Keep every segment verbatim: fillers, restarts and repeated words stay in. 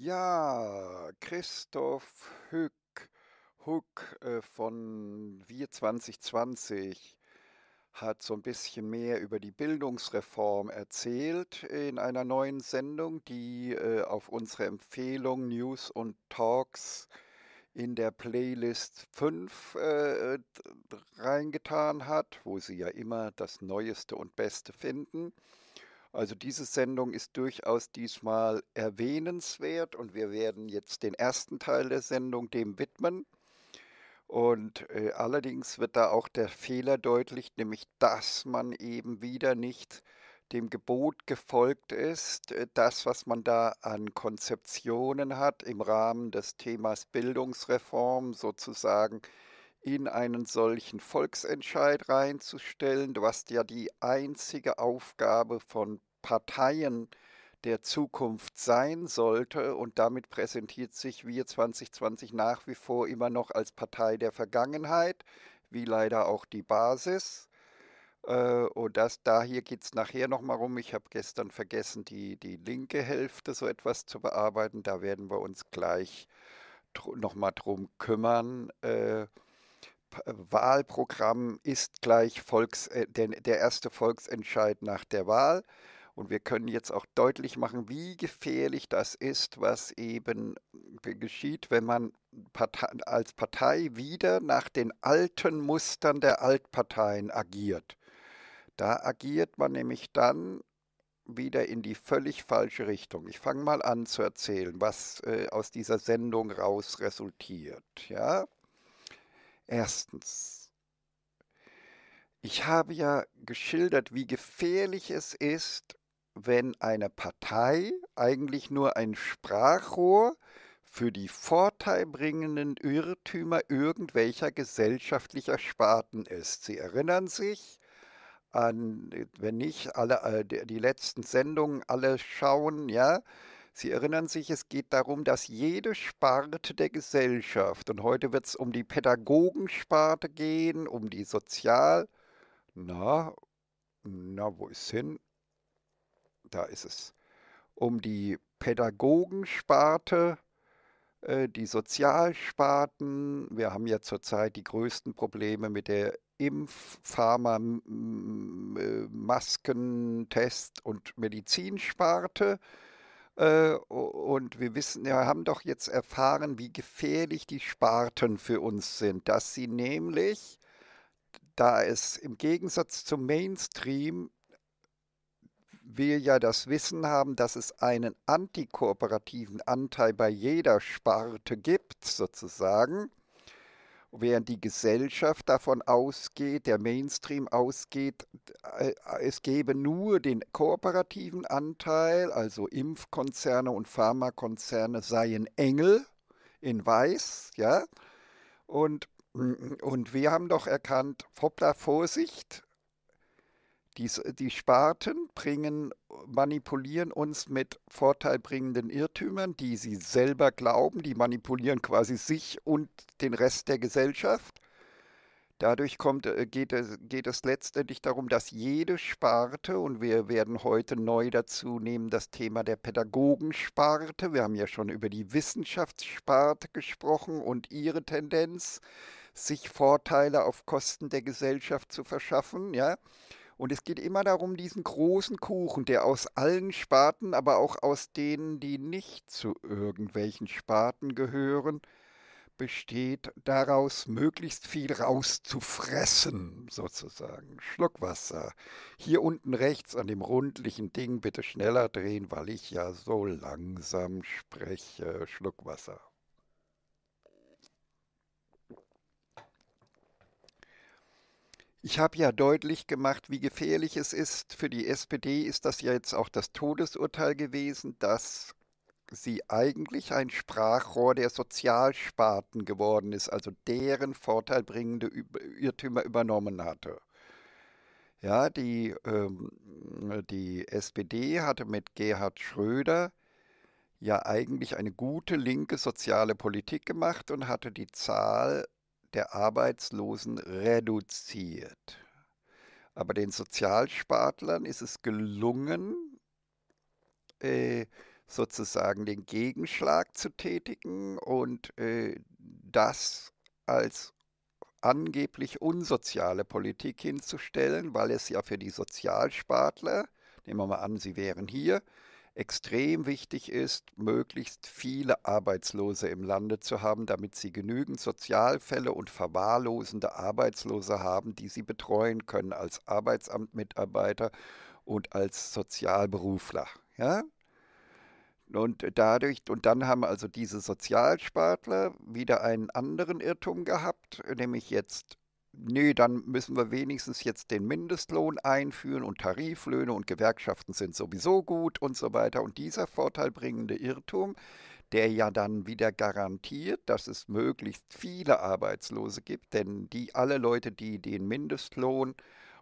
Ja, Christoph Hück, Hück äh, von W I R zwanzig zwanzig hat so ein bisschen mehr über die Bildungsreform erzählt in einer neuen Sendung, die äh, auf unsere Empfehlung News und Talks in der Playlist fünf äh, reingetan hat, wo Sie ja immer das Neueste und Beste finden. Also diese Sendung ist durchaus diesmal erwähnenswert und wir werden jetzt den ersten Teil der Sendung dem widmen. Und äh, allerdings wird da auch der Fehler deutlich, nämlich dass man eben wieder nicht dem Gebot gefolgt ist, äh, das, was man da an Konzeptionen hat, im Rahmen des Themas Bildungsreform sozusagen in einen solchen Volksentscheid reinzustellen, was ja die einzige Aufgabe von Parteien der Zukunft sein sollte. Und damit präsentiert sich W I R zwanzig zwanzig nach wie vor immer noch als Partei der Vergangenheit, wie leider auch die Basis. Und das, da hier geht es nachher nochmal rum. Ich habe gestern vergessen, die, die linke Hälfte so etwas zu bearbeiten. Da werden wir uns gleich nochmal drum kümmern. Wahlprogramm ist gleich Volks, der, der erste Volksentscheid nach der Wahl. Und wir können jetzt auch deutlich machen, wie gefährlich das ist, was eben geschieht, wenn man Partei, als Partei wieder nach den alten Mustern der Altparteien agiert. Da agiert man nämlich dann wieder in die völlig falsche Richtung. Ich fange mal an zu erzählen, was äh, aus dieser Sendung raus resultiert. Ja? Erstens, ich habe ja geschildert, wie gefährlich es ist, wenn eine Partei eigentlich nur ein Sprachrohr für die vorteilbringenden Irrtümer irgendwelcher gesellschaftlicher Sparten ist. Sie erinnern sich an, wenn nicht alle die letzten Sendungen alle schauen, ja, Sie erinnern sich, es geht darum, dass jede Sparte der Gesellschaft, und heute wird es um die Pädagogensparte gehen, um die Sozial... Na, na, wo ist hin? Da ist es. Um die Pädagogensparte, äh, die Sozialsparten. Wir haben ja zurzeit die größten Probleme mit der Impf-, Pharma-, Masken-, Test- und Medizinsparte. Und wir wissen, wir haben doch jetzt erfahren, wie gefährlich die Sparten für uns sind, dass sie nämlich, da es im Gegensatz zum Mainstream, wir ja das Wissen haben, dass es einen antikooperativen Anteil bei jeder Sparte gibt, sozusagen, während die Gesellschaft davon ausgeht, der Mainstream ausgeht, es gebe nur den kooperativen Anteil, also Impfkonzerne und Pharmakonzerne seien Engel in Weiß, ja. Und, und wir haben doch erkannt, hoppla, Vorsicht, die, die Sparten bringen, manipulieren uns mit vorteilbringenden Irrtümern, die sie selber glauben, die manipulieren quasi sich und den Rest der Gesellschaft. Dadurch kommt, geht, geht es letztendlich darum, dass jede Sparte, und wir werden heute neu dazu nehmen, das Thema der Pädagogensparte, wir haben ja schon über die Wissenschaftssparte gesprochen und ihre Tendenz, sich Vorteile auf Kosten der Gesellschaft zu verschaffen, ja. Und es geht immer darum, diesen großen Kuchen, der aus allen Sparten, aber auch aus denen, die nicht zu irgendwelchen Sparten gehören, besteht, daraus möglichst viel rauszufressen, sozusagen. Schluck Wasser. Hier unten rechts an dem rundlichen Ding bitte schneller drehen, weil ich ja so langsam spreche. Schluck Wasser. Ich habe ja deutlich gemacht, wie gefährlich es ist. Für die S P D ist das ja jetzt auch das Todesurteil gewesen, dass sie eigentlich ein Sprachrohr der Sozialsparten geworden ist, also deren vorteilbringende Irrtümer übernommen hatte. Ja, die, ähm, die S P D hatte mit Gerhard Schröder ja eigentlich eine gute linke soziale Politik gemacht und hatte die Zahl der Arbeitslosen reduziert. Aber den Sozialspartlern ist es gelungen, äh, sozusagen den Gegenschlag zu tätigen und äh, das als angeblich unsoziale Politik hinzustellen, weil es ja für die Sozialspartler, nehmen wir mal an, sie wären hier, extrem wichtig ist, möglichst viele Arbeitslose im Lande zu haben, damit sie genügend Sozialfälle und verwahrlosende Arbeitslose haben, die sie betreuen können als Arbeitsamtmitarbeiter und als Sozialberufler. Ja? Und dadurch, und dann haben also diese Sozialspartler wieder einen anderen Irrtum gehabt, nämlich jetzt, nee, dann müssen wir wenigstens jetzt den Mindestlohn einführen und Tariflöhne und Gewerkschaften sind sowieso gut und so weiter. Und dieser vorteilbringende Irrtum, der ja dann wieder garantiert, dass es möglichst viele Arbeitslose gibt, denn die alle Leute, die den Mindestlohn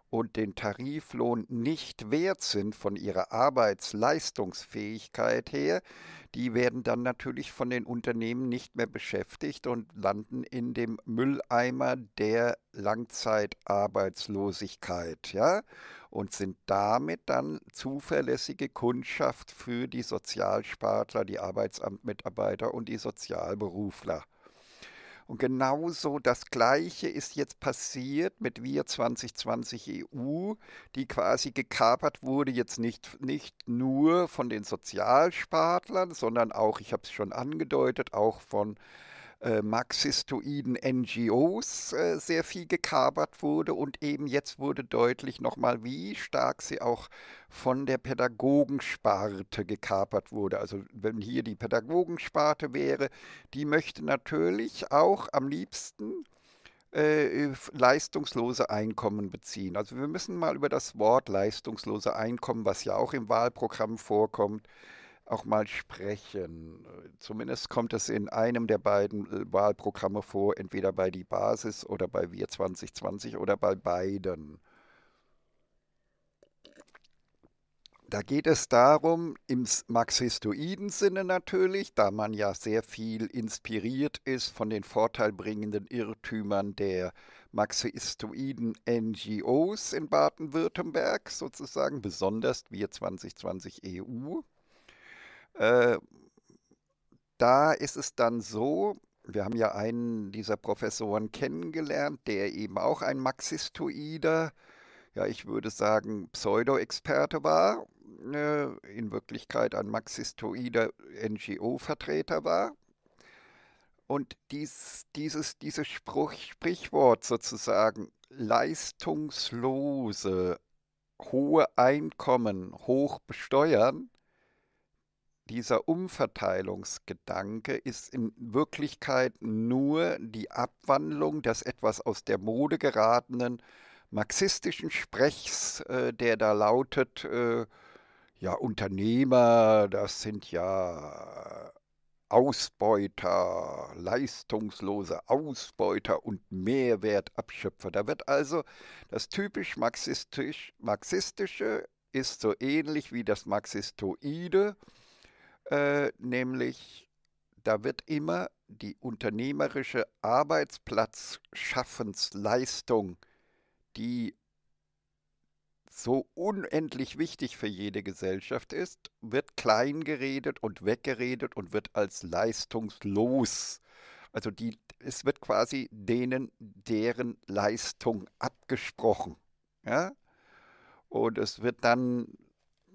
und den Tariflohn nicht wert sind von ihrer Arbeitsleistungsfähigkeit her, die werden dann natürlich von den Unternehmen nicht mehr beschäftigt und landen in dem Mülleimer der Langzeitarbeitslosigkeit, ja, und sind damit dann zuverlässige Kundschaft für die Sozialspartler, die Arbeitsamtmitarbeiter und die Sozialberufler. Und genauso das Gleiche ist jetzt passiert mit WIR zwanzig zwanzig E U, die quasi gekapert wurde, jetzt nicht, nicht nur von den Sozialspartlern, sondern auch, ich habe es schon angedeutet, auch von äh, marxistoiden N G Os äh, sehr viel gekapert wurde. Und eben jetzt wurde deutlich nochmal, wie stark sie auch von der Pädagogensparte gekapert wurde. Also wenn hier die Pädagogensparte wäre, die möchte natürlich auch am liebsten äh, leistungslose Einkommen beziehen. Also wir müssen mal über das Wort leistungslose Einkommen, was ja auch im Wahlprogramm vorkommt, auch mal sprechen. Zumindest kommt es in einem der beiden Wahlprogramme vor, entweder bei die Basis oder bei WIR zwanzig zwanzig oder bei beiden. Da geht es darum, im marxistoiden Sinne natürlich, da man ja sehr viel inspiriert ist von den vorteilbringenden Irrtümern der marxistoiden N G Os in Baden-Württemberg, sozusagen, besonders WIR zwanzig zwanzig E U. Äh, da ist es dann so, wir haben ja einen dieser Professoren kennengelernt, der eben auch ein marxistoider, ja, ich würde sagen, Pseudo-Experte war, äh, in Wirklichkeit ein marxistoider N G O-Vertreter war. Und dies, dieses, dieses Spruch, Sprichwort sozusagen, leistungslose, hohe Einkommen hoch besteuern, dieser Umverteilungsgedanke ist in Wirklichkeit nur die Abwandlung des etwas aus der Mode geratenen marxistischen Sprechs, äh, der da lautet, äh, ja, Unternehmer, das sind ja Ausbeuter, leistungslose Ausbeuter und Mehrwertabschöpfer. Da wird also das typisch marxistisch, marxistische ist so ähnlich wie das marxistoide, äh, nämlich da wird immer die unternehmerische Arbeitsplatzschaffensleistung, die so unendlich wichtig für jede Gesellschaft ist, wird klein geredet und weggeredet und wird als leistungslos. Also die, es wird quasi denen, deren Leistung abgesprochen. Ja? Und es wird dann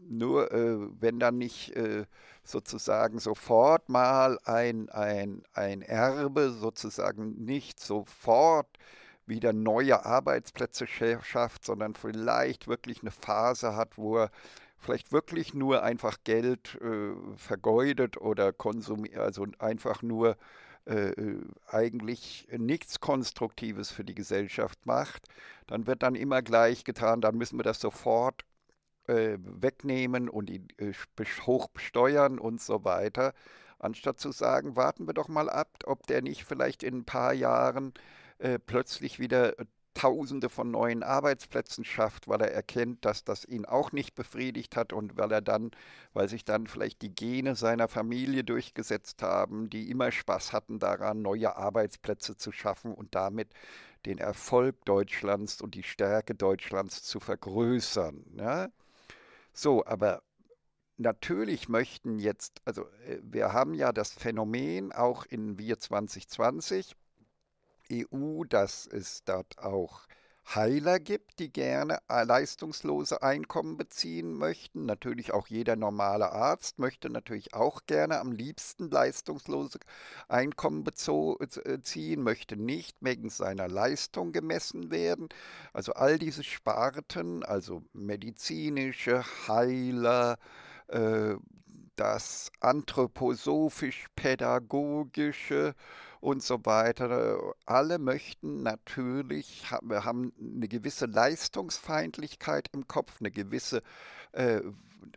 nur, äh, wenn dann nicht äh, sozusagen sofort mal ein, ein, ein Erbe sozusagen nicht sofort wieder neue Arbeitsplätze schafft, sondern vielleicht wirklich eine Phase hat, wo er vielleicht wirklich nur einfach Geld äh, vergeudet oder konsumiert, also einfach nur äh, eigentlich nichts Konstruktives für die Gesellschaft macht, dann wird dann immer gleich getan, dann müssen wir das sofort äh, wegnehmen und ihn äh, hoch besteuern und so weiter, anstatt zu sagen, warten wir doch mal ab, ob der nicht vielleicht in ein paar Jahren plötzlich wieder Tausende von neuen Arbeitsplätzen schafft, weil er erkennt, dass das ihn auch nicht befriedigt hat und weil er dann, weil sich dann vielleicht die Gene seiner Familie durchgesetzt haben, die immer Spaß hatten daran, neue Arbeitsplätze zu schaffen und damit den Erfolg Deutschlands und die Stärke Deutschlands zu vergrößern. Ja? So, aber natürlich möchten jetzt, also wir haben ja das Phänomen auch in WIR zwanzig zwanzig, E U, dass es dort auch Heiler gibt, die gerne leistungslose Einkommen beziehen möchten. Natürlich auch jeder normale Arzt möchte natürlich auch gerne am liebsten leistungslose Einkommen beziehen, möchte nicht wegen seiner Leistung gemessen werden. Also all diese Sparten, also medizinische Heiler, äh, das anthroposophisch-pädagogische und so weiter. Alle möchten natürlich, haben eine gewisse Leistungsfeindlichkeit im Kopf, eine gewisse äh,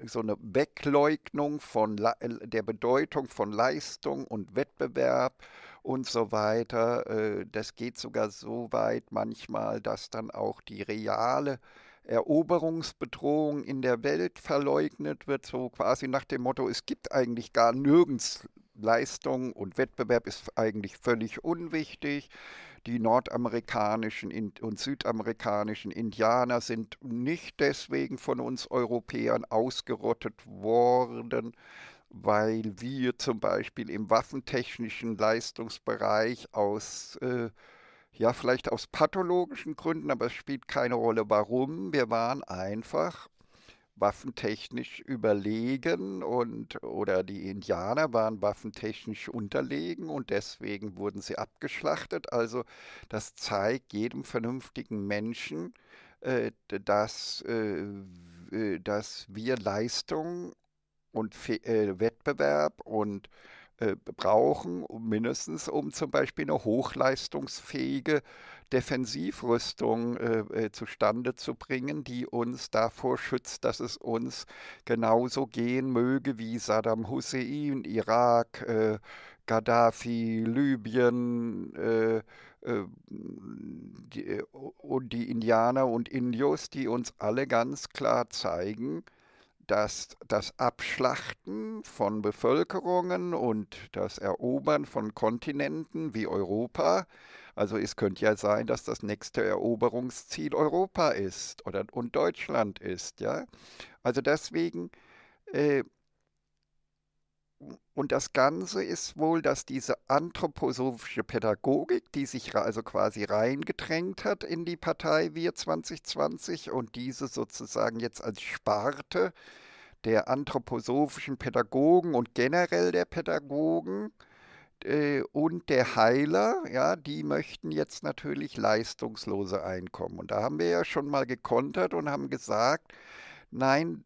so eine Wegleugnung von der Bedeutung von Leistung und Wettbewerb und so weiter. Das geht sogar so weit manchmal, dass dann auch die reale Eroberungsbedrohung in der Welt verleugnet wird, so quasi nach dem Motto, es gibt eigentlich gar nirgends Leistung und Wettbewerb ist eigentlich völlig unwichtig. Die nordamerikanischen und südamerikanischen Indianer sind nicht deswegen von uns Europäern ausgerottet worden, weil wir zum Beispiel im waffentechnischen Leistungsbereich aus äh, ja, vielleicht aus pathologischen Gründen, aber es spielt keine Rolle, warum. Wir waren einfach waffentechnisch überlegen und oder die Indianer waren waffentechnisch unterlegen und deswegen wurden sie abgeschlachtet. Also das zeigt jedem vernünftigen Menschen, äh, dass, äh, dass wir Leistung und Fe äh, Wettbewerb und brauchen, mindestens um zum Beispiel eine hochleistungsfähige Defensivrüstung äh, zustande zu bringen, die uns davor schützt, dass es uns genauso gehen möge wie Saddam Hussein, Irak, äh, Gaddafi, Libyen äh, äh, die, und die Indianer und Indios, die uns alle ganz klar zeigen, dass das Abschlachten von Bevölkerungen und das Erobern von Kontinenten wie Europa, also es könnte ja sein, dass das nächste Eroberungsziel Europa ist oder, und Deutschland ist, ja. Also deswegen, äh, und das Ganze ist wohl, dass diese anthroposophische Pädagogik, die sich also quasi reingedrängt hat in die Partei WIR zwanzig zwanzig und diese sozusagen jetzt als Sparte der anthroposophischen Pädagogen und generell der Pädagogen äh, und der Heiler, ja, die möchten jetzt natürlich leistungslose Einkommen. Und da haben wir ja schon mal gekontert und haben gesagt, nein,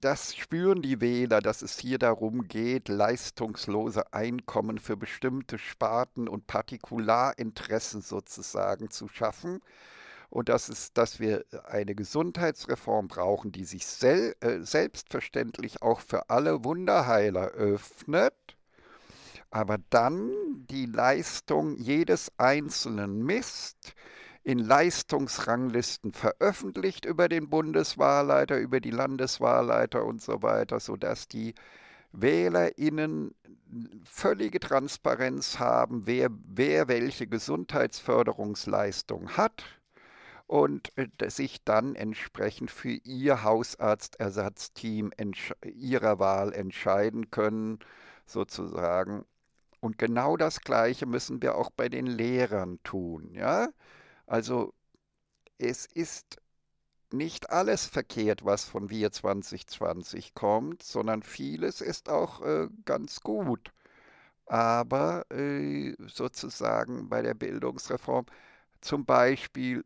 das spüren die Wähler, dass es hier darum geht, leistungslose Einkommen für bestimmte Sparten und Partikularinteressen sozusagen zu schaffen. Und das ist, dass wir eine Gesundheitsreform brauchen, die sich sel- äh, selbstverständlich auch für alle Wunderheiler öffnet, aber dann die Leistung jedes Einzelnen misst, in Leistungsranglisten veröffentlicht über den Bundeswahlleiter, über die Landeswahlleiter und so weiter, sodass die WählerInnen völlige Transparenz haben, wer, wer welche Gesundheitsförderungsleistung hat und sich dann entsprechend für ihr Hausarztersatzteam ihrer Wahl entscheiden können, sozusagen. Und genau das Gleiche müssen wir auch bei den Lehrern tun, ja? Also es ist nicht alles verkehrt, was von WIR zwanzig zwanzig kommt, sondern vieles ist auch äh, ganz gut. Aber äh, sozusagen bei der Bildungsreform, zum Beispiel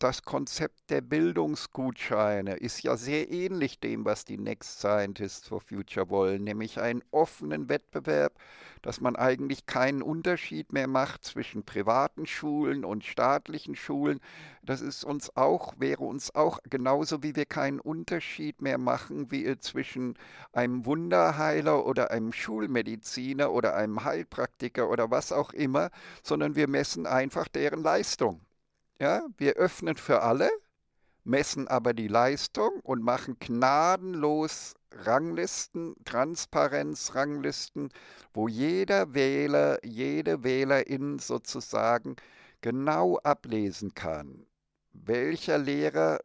das Konzept der Bildungsgutscheine ist ja sehr ähnlich dem, was die Next Scientists for Future wollen, nämlich einen offenen Wettbewerb, dass man eigentlich keinen Unterschied mehr macht zwischen privaten Schulen und staatlichen Schulen. Das ist uns auch, wäre uns auch genauso, wie wir keinen Unterschied mehr machen wie zwischen einem Wunderheiler oder einem Schulmediziner oder einem Heilpraktiker oder was auch immer, sondern wir messen einfach deren Leistung. Ja, wir öffnen für alle, messen aber die Leistung und machen gnadenlos Ranglisten, Transparenzranglisten, wo jeder Wähler, jede Wählerin sozusagen genau ablesen kann, welcher Lehrer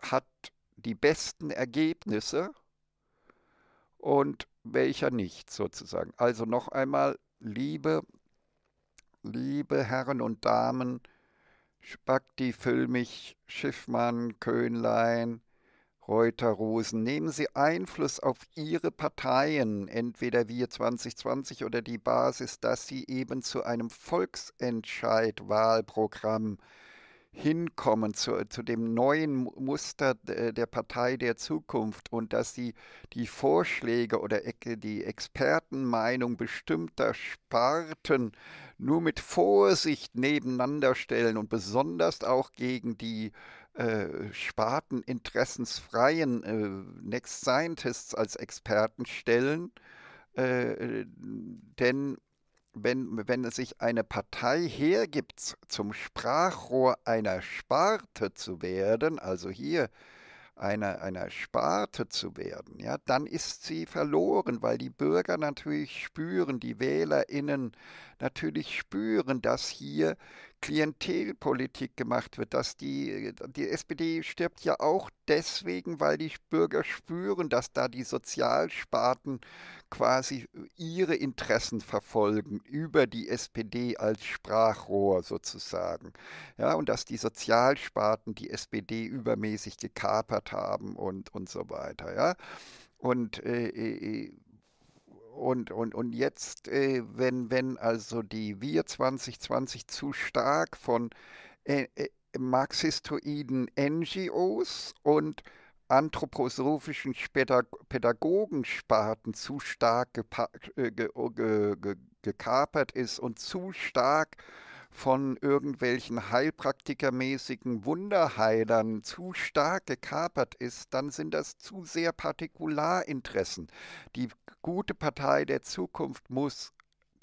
hat die besten Ergebnisse und welcher nicht sozusagen. Also noch einmal, liebe, liebe Herren und Damen, Bhakdi, Füllmich, Schiffmann, Köhnlein, Reuther, Rosen, nehmen Sie Einfluss auf Ihre Parteien, entweder WIR zwanzig zwanzig oder die Basis, dass Sie eben zu einem Volksentscheid-Wahlprogramm hinkommen, zu, zu dem neuen Muster der Partei der Zukunft und dass sie die Vorschläge oder die Expertenmeinung bestimmter Sparten nur mit Vorsicht nebeneinander stellen und besonders auch gegen die äh, sparteninteressensfreien äh, Next Scientists als Experten stellen, äh, denn Wenn, wenn es sich eine Partei hergibt, zum Sprachrohr einer Sparte zu werden, also hier einer, einer Sparte zu werden, ja, dann ist sie verloren, weil die Bürger natürlich spüren, die WählerInnen natürlich spüren, dass hier Klientelpolitik gemacht wird, dass die, die S P D stirbt ja auch deswegen, weil die Bürger spüren, dass da die Sozialsparten quasi ihre Interessen verfolgen über die S P D als Sprachrohr sozusagen. Ja, und dass die Sozialsparten die S P D übermäßig gekapert haben und, und so weiter. Ja. Und äh, Und, und, und jetzt, äh, wenn, wenn also die WIR zwanzig zwanzig zu stark von äh, äh, marxistoiden N G Os und anthroposophischen Pädagogensparten zu stark äh, ge ge ge gekapert ist und zu stark von irgendwelchen heilpraktikermäßigen Wunderheilern zu stark gekapert ist, dann sind das zu sehr Partikularinteressen. Die gute Partei der Zukunft muss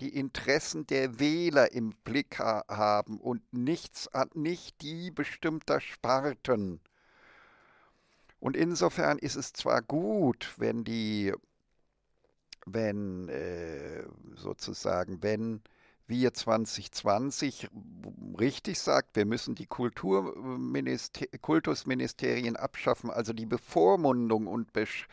die Interessen der Wähler im Blick haben und nichts, nicht die bestimmter Sparten. Und insofern ist es zwar gut, wenn die, wenn äh, sozusagen, wenn WIR zwanzig zwanzig richtig sagt, wir müssen die Kulturminister Kultusministerien abschaffen, also die Bevormundung und Besch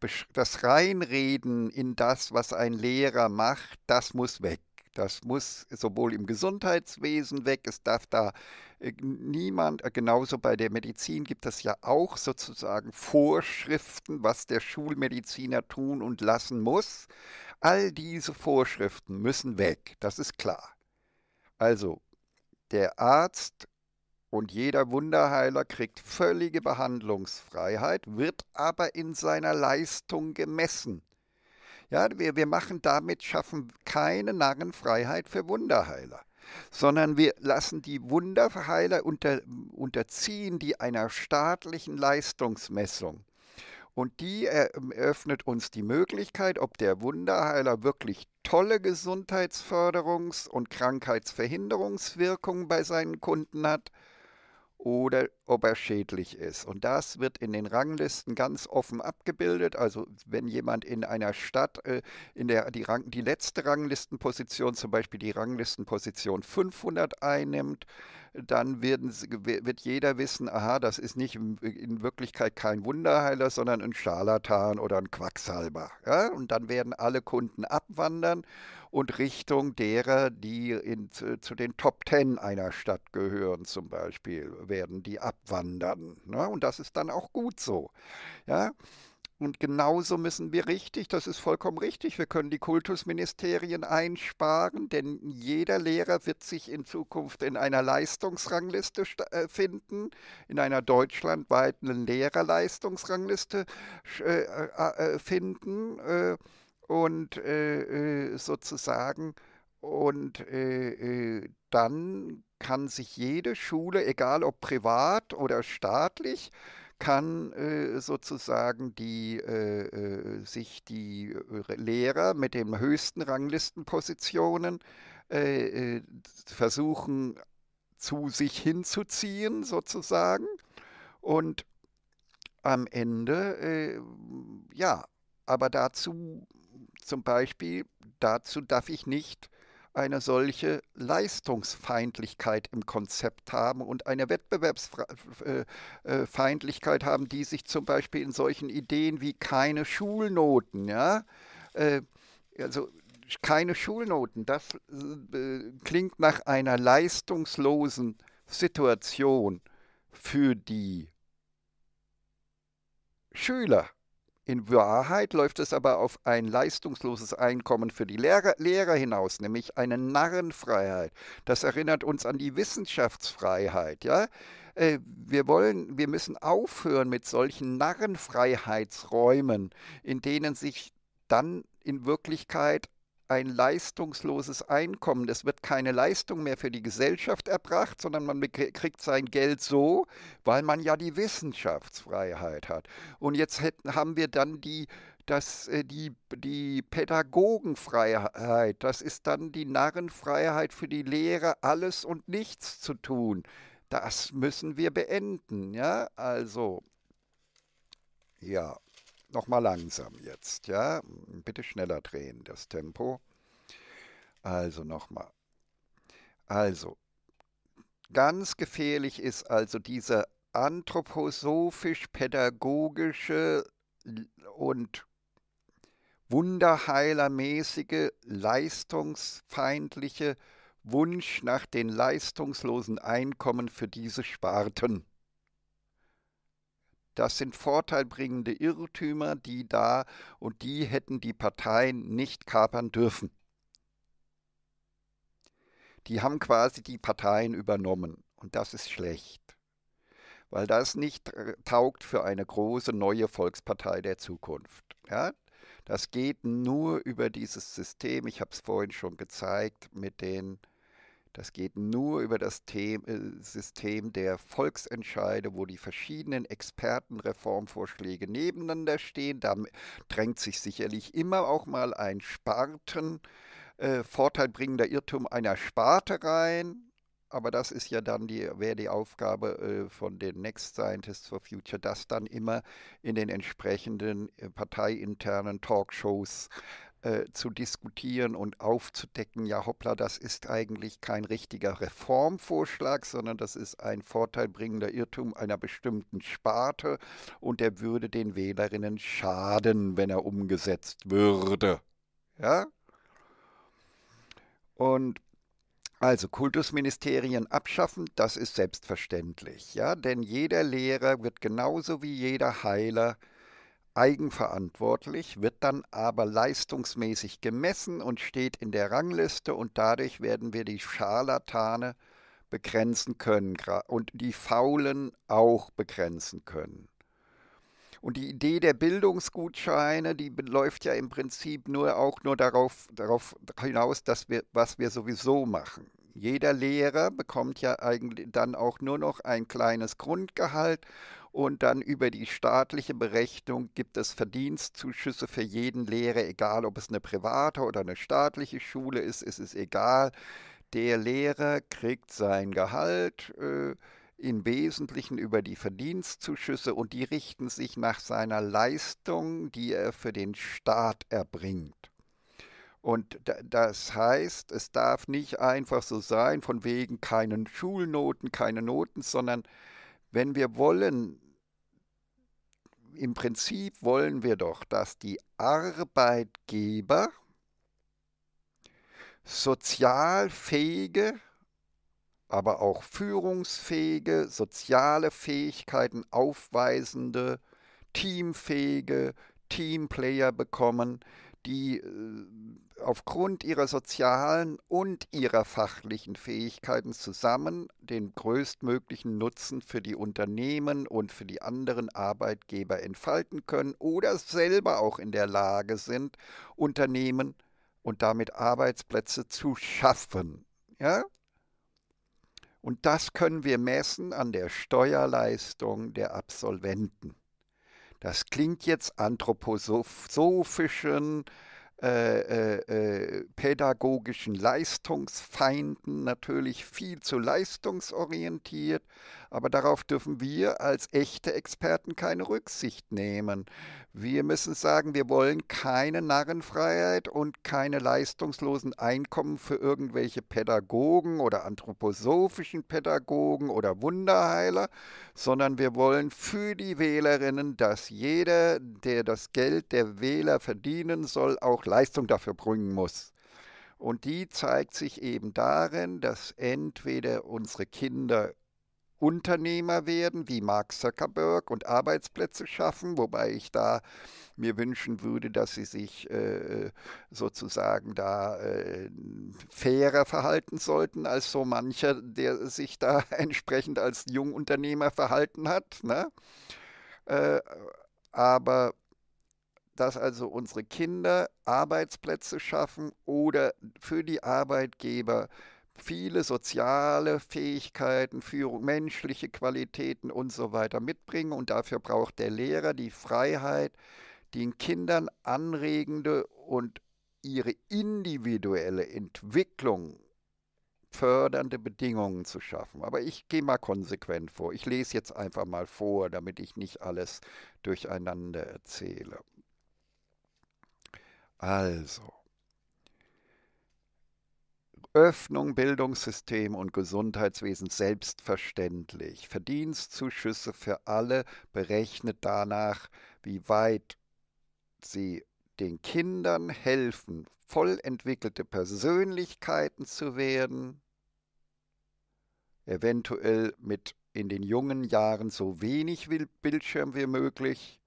Besch das Reinreden in das, was ein Lehrer macht, das muss weg. Das muss sowohl im Gesundheitswesen weg, es darf da niemand, genauso bei der Medizin gibt es ja auch sozusagen Vorschriften, was der Schulmediziner tun und lassen muss. All diese Vorschriften müssen weg, das ist klar. Also der Arzt und jeder Wunderheiler kriegt völlige Behandlungsfreiheit, wird aber in seiner Leistung gemessen. Ja, wir, wir machen damit, schaffen keine Narrenfreiheit für Wunderheiler, sondern wir lassen die Wunderheiler unter, unterziehen, die einer staatlichen Leistungsmessung. Und die eröffnet uns die Möglichkeit, ob der Wunderheiler wirklich tolle Gesundheitsförderungs- und Krankheitsverhinderungswirkungen bei seinen Kunden hat oder ob er schädlich ist. Und das wird in den Ranglisten ganz offen abgebildet. Also wenn jemand in einer Stadt äh, in der die, Rang, die letzte Ranglistenposition, zum Beispiel die Ranglistenposition fünfhundert einnimmt, dann werden, wird jeder wissen, aha, das ist nicht in Wirklichkeit kein Wunderheiler, sondern ein Scharlatan oder ein Quacksalber. Ja? Und dann werden alle Kunden abwandern und Richtung derer, die in, zu, zu den Top Ten einer Stadt gehören zum Beispiel, werden die abwandern. Ne? Und das ist dann auch gut so. Ja? Und genauso müssen wir richtig, das ist vollkommen richtig, wir können die Kultusministerien einsparen, denn jeder Lehrer wird sich in Zukunft in einer Leistungsrangliste finden, in einer deutschlandweiten Lehrerleistungsrangliste finden und sozusagen, und dann kann sich jede Schule, egal ob privat oder staatlich, kann äh, sozusagen die, äh, äh, sich die Lehrer mit den höchsten Ranglistenpositionen äh, äh, versuchen, zu sich hinzuziehen sozusagen. Und am Ende, äh, ja, aber dazu zum Beispiel, dazu darf ich nicht eine solche Leistungsfeindlichkeit im Konzept haben und eine Wettbewerbsfeindlichkeit haben, die sich zum Beispiel in solchen Ideen wie keine Schulnoten, ja, also keine Schulnoten, das klingt nach einer leistungslosen Situation für die Schüler. In Wahrheit läuft es aber auf ein leistungsloses Einkommen für die Lehrer, Lehrer hinaus, nämlich eine Narrenfreiheit. Das erinnert uns an die Wissenschaftsfreiheit. Ja? Wir wollen, wir müssen aufhören mit solchen Narrenfreiheitsräumen, in denen sich dann in Wirklichkeit ein leistungsloses Einkommen. Es wird keine Leistung mehr für die Gesellschaft erbracht, sondern man kriegt sein Geld so, weil man ja die Wissenschaftsfreiheit hat. Und jetzt hätten, haben wir dann die, das, die, die Pädagogenfreiheit. Das ist dann die Narrenfreiheit für die Lehrer, alles und nichts zu tun. Das müssen wir beenden. Ja, also, ja. Nochmal langsam jetzt, ja? Bitte schneller drehen, das Tempo. Also nochmal. Also, ganz gefährlich ist also dieser anthroposophisch-pädagogische und wunderheilermäßige, leistungsfeindliche Wunsch nach den leistungslosen Einkommen für diese Sparten. Das sind vorteilbringende Irrtümer, die da, und die hätten die Parteien nicht kapern dürfen. Die haben quasi die Parteien übernommen und das ist schlecht, weil das nicht taugt für eine große neue Volkspartei der Zukunft. Ja? Das geht nur über dieses System, ich habe es vorhin schon gezeigt, mit den Das geht nur über das System der Volksentscheide, wo die verschiedenen Expertenreformvorschläge nebeneinander stehen. Da drängt sich sicherlich immer auch mal ein Sparten, äh, vorteilbringender Irrtum einer Sparte rein. Aber das ist ja dann die, wäre die Aufgabe äh, von den Next Scientists for Future, das dann immer in den entsprechenden äh, parteiinternen Talkshows Äh, zu diskutieren und aufzudecken, ja hoppla, das ist eigentlich kein richtiger Reformvorschlag, sondern das ist ein vorteilbringender Irrtum einer bestimmten Sparte und der würde den Wählerinnen schaden, wenn er umgesetzt würde. Ja? Und also Kultusministerien abschaffen, das ist selbstverständlich, ja, denn jeder Lehrer wird genauso wie jeder Heiler eigenverantwortlich, wird dann aber leistungsmäßig gemessen und steht in der Rangliste und dadurch werden wir die Scharlatane begrenzen können und die Faulen auch begrenzen können. Und die Idee der Bildungsgutscheine, die läuft ja im Prinzip nur auch nur darauf, darauf hinaus, dass wir, was wir sowieso machen. Jeder Lehrer bekommt ja eigentlich dann auch nur noch ein kleines Grundgehalt und dann über die staatliche Berechnung gibt es Verdienstzuschüsse für jeden Lehrer, egal ob es eine private oder eine staatliche Schule ist, es ist egal. Der Lehrer kriegt sein Gehalt äh, im Wesentlichen über die Verdienstzuschüsse und die richten sich nach seiner Leistung, die er für den Staat erbringt. Und das heißt, es darf nicht einfach so sein, von wegen keinen Schulnoten, keine Noten, sondern wenn wir wollen, im Prinzip wollen wir doch, dass die Arbeitgeber sozialfähige, aber auch führungsfähige, soziale Fähigkeiten aufweisende, teamfähige Teamplayer bekommen, die aufgrund ihrer sozialen und ihrer fachlichen Fähigkeiten zusammen den größtmöglichen Nutzen für die Unternehmen und für die anderen Arbeitgeber entfalten können oder selber auch in der Lage sind, Unternehmen und damit Arbeitsplätze zu schaffen. Ja? Und das können wir messen an der Steuerleistung der Absolventen. Das klingt jetzt anthroposophischen, äh, äh, pädagogischen Leistungsfeinden, natürlich viel zu leistungsorientiert, aber darauf dürfen wir als echte Experten keine Rücksicht nehmen. Wir müssen sagen, wir wollen keine Narrenfreiheit und keine leistungslosen Einkommen für irgendwelche Pädagogen oder anthroposophischen Pädagogen oder Wunderheiler, sondern wir wollen für die Wählerinnen, dass jeder, der das Geld der Wähler verdienen soll, auch Leistung dafür bringen muss. Und die zeigt sich eben darin, dass entweder unsere Kinder Unternehmer werden, wie Mark Zuckerberg, und Arbeitsplätze schaffen, wobei ich da mir wünschen würde, dass sie sich äh, sozusagen da äh, fairer verhalten sollten als so mancher, der sich da entsprechend als Jungunternehmer verhalten hat, ne? Äh, aber dass also unsere Kinder Arbeitsplätze schaffen oder für die Arbeitgeber viele soziale Fähigkeiten, Führung, menschliche Qualitäten und so weiter mitbringen. Und dafür braucht der Lehrer die Freiheit, den Kindern anregende und ihre individuelle Entwicklung fördernde Bedingungen zu schaffen. Aber ich gehe mal konsequent vor. Ich lese jetzt einfach mal vor, damit ich nicht alles durcheinander erzähle. Also, Öffnung, Bildungssystem und Gesundheitswesen selbstverständlich. Verdienstzuschüsse für alle, berechnet danach, wie weit sie den Kindern helfen, voll entwickelte Persönlichkeiten zu werden, eventuell mit in den jungen Jahren so wenig Bildschirm wie möglich,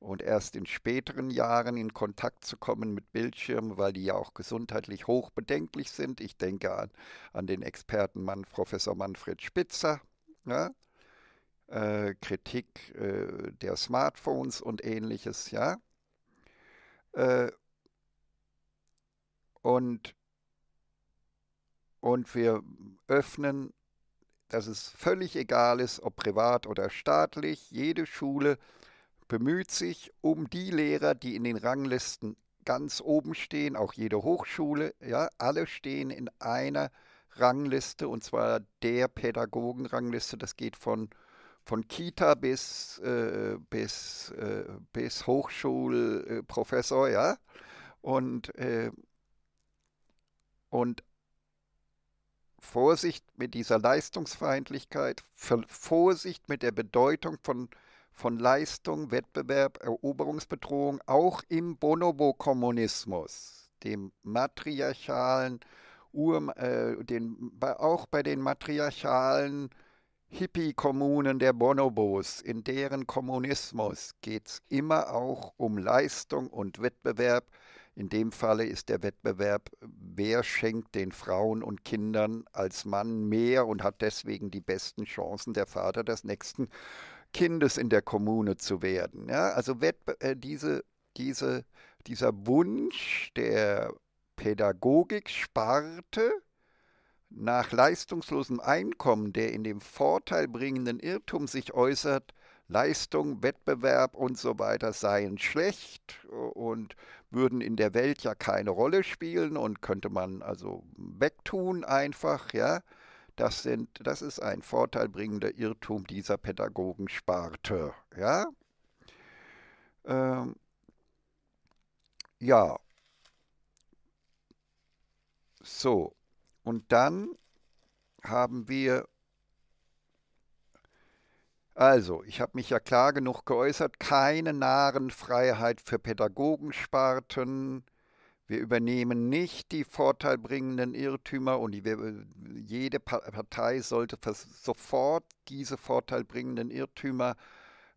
und erst in späteren Jahren in Kontakt zu kommen mit Bildschirmen, weil die ja auch gesundheitlich hoch bedenklich sind. Ich denke an, an den Experten Mann, Professor Manfred Spitzer, ja? äh, Kritik äh, der Smartphones und ähnliches, ja. Äh, und, und wir öffnen, dass es völlig egal ist, ob privat oder staatlich, jede Schule bemüht sich um die Lehrer, die in den Ranglisten ganz oben stehen, auch jede Hochschule, ja, alle stehen in einer Rangliste, und zwar der Pädagogenrangliste. Das geht von, von Kita bis, äh, bis, äh, bis Hochschulprofessor, ja, und, äh, und Vorsicht mit dieser Leistungsfeindlichkeit, Vorsicht mit der Bedeutung von von Leistung, Wettbewerb, Eroberungsbedrohung, auch im Bonobo-Kommunismus, dem matriarchalen, Ur, äh, den, bei, auch bei den matriarchalen Hippie-Kommunen der Bonobos, in deren Kommunismus geht es immer auch um Leistung und Wettbewerb. In dem Falle ist der Wettbewerb, wer schenkt den Frauen und Kindern als Mann mehr und hat deswegen die besten Chancen, der Vater des nächsten Kindes in der Kommune zu werden. Ja, also Wettbe äh, diese, diese, dieser Wunsch der Pädagogik-Sparte nach leistungslosem Einkommen, der in dem vorteilbringenden Irrtum sich äußert, Leistung, Wettbewerb und so weiter seien schlecht und würden in der Welt ja keine Rolle spielen und könnte man also wegtun einfach, ja. Das, sind, das ist ein vorteilbringender Irrtum dieser Pädagogensparte. Ja? Ähm, ja. So. Und dann haben wir... Also, ich habe mich ja klar genug geäußert. Keine Narrenfreiheit für Pädagogensparten. Wir übernehmen nicht die vorteilbringenden Irrtümer, und die, jede Partei sollte sofort diese vorteilbringenden Irrtümer,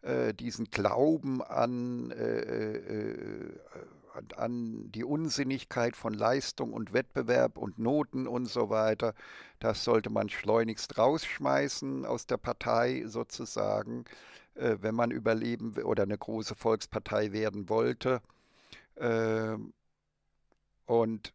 äh, diesen Glauben an, äh, äh, an die Unsinnigkeit von Leistung und Wettbewerb und Noten und so weiter, das sollte man schleunigst rausschmeißen aus der Partei sozusagen, äh, wenn man überleben oder eine große Volkspartei werden wollte. Äh, Und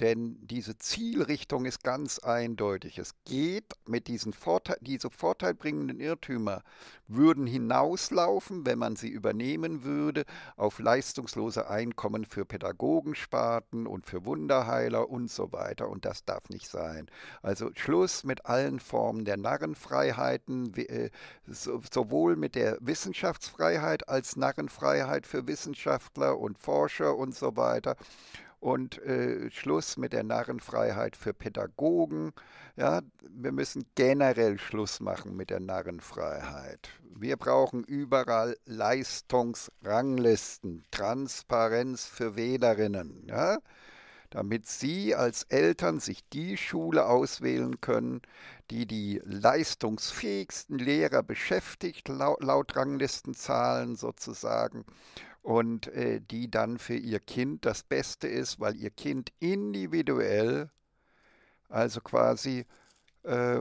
Denn diese Zielrichtung ist ganz eindeutig. Es geht mit diesen Vorteil, diese vorteilbringenden Irrtümer würden hinauslaufen, wenn man sie übernehmen würde, auf leistungslose Einkommen für Pädagogensparten und für Wunderheiler und so weiter. Und das darf nicht sein. Also Schluss mit allen Formen der Narrenfreiheiten, sowohl mit der Wissenschaftsfreiheit als Narrenfreiheit für Wissenschaftler und Forscher und so weiter. Und äh, Schluss mit der Narrenfreiheit für Pädagogen. Ja, wir müssen generell Schluss machen mit der Narrenfreiheit. Wir brauchen überall Leistungsranglisten, Transparenz für Wählerinnen, ja, damit sie als Eltern sich die Schule auswählen können, die die leistungsfähigsten Lehrer beschäftigt, laut, laut Ranglistenzahlen sozusagen. Und äh, die dann für ihr Kind das Beste ist, weil ihr Kind individuell, also quasi äh,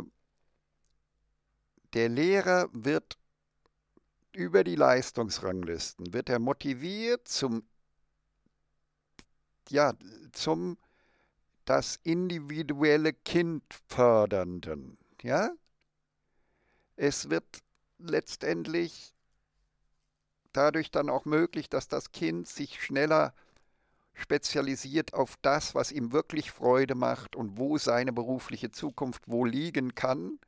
der Lehrer wird über die Leistungsranglisten, wird er motiviert zum, ja, zum das individuelle Kind fördernden. Ja? Es wird letztendlich dadurch dann auch möglich, dass das Kind sich schneller spezialisiert auf das, was ihm wirklich Freude macht und wo seine berufliche Zukunft wo liegen kann.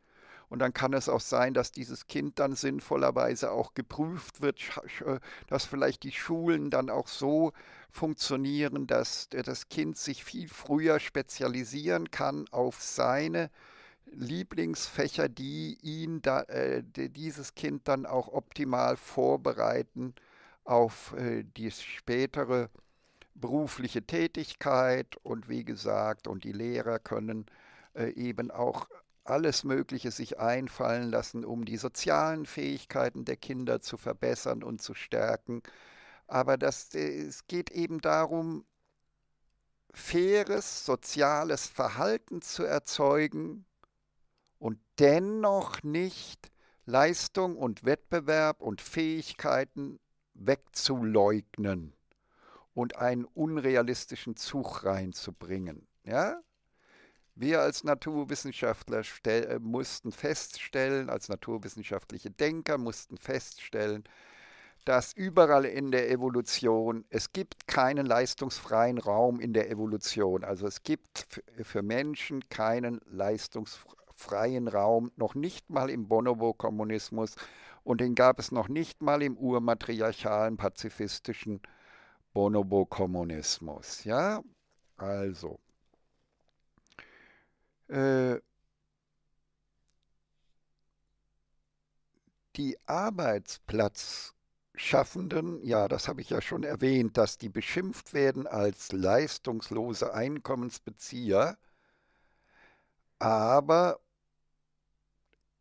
Und dann kann es auch sein, dass dieses Kind dann sinnvollerweise auch geprüft wird, dass vielleicht die Schulen dann auch so funktionieren, dass das Kind sich viel früher spezialisieren kann auf seine Lieblingsfächer, die ihn da, äh, dieses Kind dann auch optimal vorbereiten auf äh, die spätere berufliche Tätigkeit. Und wie gesagt, und die Lehrer können äh, eben auch alles Mögliche sich einfallen lassen, um die sozialen Fähigkeiten der Kinder zu verbessern und zu stärken. Aber das, äh, es geht eben darum, faires soziales Verhalten zu erzeugen, und dennoch nicht Leistung und Wettbewerb und Fähigkeiten wegzuleugnen und einen unrealistischen Zug reinzubringen. Ja? Wir als Naturwissenschaftler stell, mussten feststellen, als naturwissenschaftliche Denker mussten feststellen, dass überall in der Evolution, es gibt keinen leistungsfreien Raum in der Evolution. Also es gibt für Menschen keinen leistungsfreien freien Raum, noch nicht mal im Bonobo-Kommunismus, und den gab es noch nicht mal im urmatriarchalen, pazifistischen Bonobo-Kommunismus. Ja, also. Äh, die Arbeitsplatzschaffenden, ja, das habe ich ja schon erwähnt, dass die beschimpft werden als leistungslose Einkommensbezieher, aber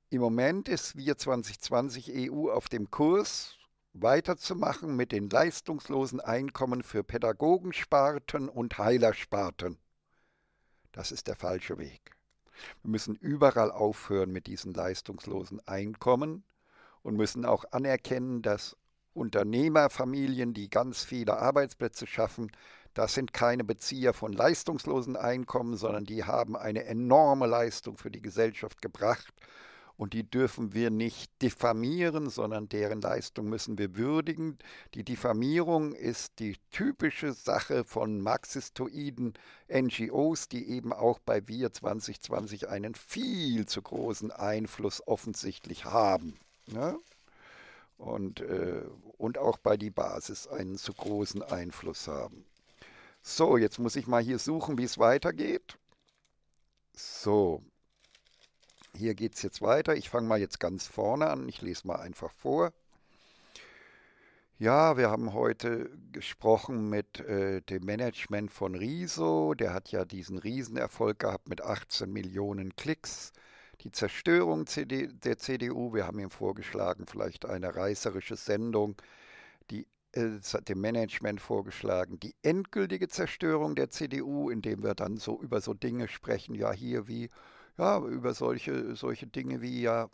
im Moment ist WIR zwanzig zwanzig E U auf dem Kurs, weiterzumachen mit den leistungslosen Einkommen für Pädagogensparten und Heilersparten. Das ist der falsche Weg. Wir müssen überall aufhören mit diesen leistungslosen Einkommen und müssen auch anerkennen, dass Unternehmerfamilien, die ganz viele Arbeitsplätze schaffen, das sind keine Bezieher von leistungslosen Einkommen, sondern die haben eine enorme Leistung für die Gesellschaft gebracht. Und die dürfen wir nicht diffamieren, sondern deren Leistung müssen wir würdigen. Die Diffamierung ist die typische Sache von marxistoiden N G Os, die eben auch bei WIR zwanzig zwanzig einen viel zu großen Einfluss offensichtlich haben. Ne? Und, äh, und auch bei die Basis einen zu großen Einfluss haben. So, jetzt muss ich mal hier suchen, wie es weitergeht. So, hier geht es jetzt weiter. Ich fange mal jetzt ganz vorne an. Ich lese mal einfach vor. Ja, wir haben heute gesprochen mit äh, dem Management von Riso. Der hat ja diesen Riesenerfolg gehabt mit achtzehn Millionen Klicks. Die Zerstörung der C D U. Wir haben ihm vorgeschlagen, vielleicht eine reißerische Sendung, die Es hat dem Management vorgeschlagen, die endgültige Zerstörung der C D U, indem wir dann so über so Dinge sprechen, ja hier wie, ja über solche, solche Dinge wie ja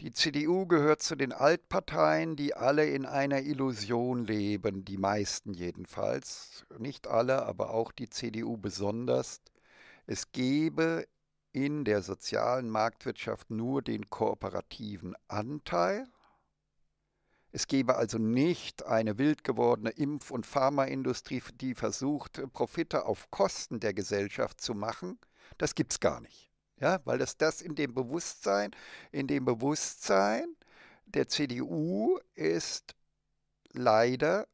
Die C D U gehört zu den Altparteien, die alle in einer Illusion leben, die meisten jedenfalls, nicht alle, aber auch die C D U besonders. Es gebe in der sozialen Marktwirtschaft nur den kooperativen Anteil. Es gebe also nicht eine wild gewordene Impf- und Pharmaindustrie, die versucht, Profite auf Kosten der Gesellschaft zu machen. Das gibt es gar nicht. Ja, weil das, das in dem Bewusstsein, in dem Bewusstsein der C D U ist leider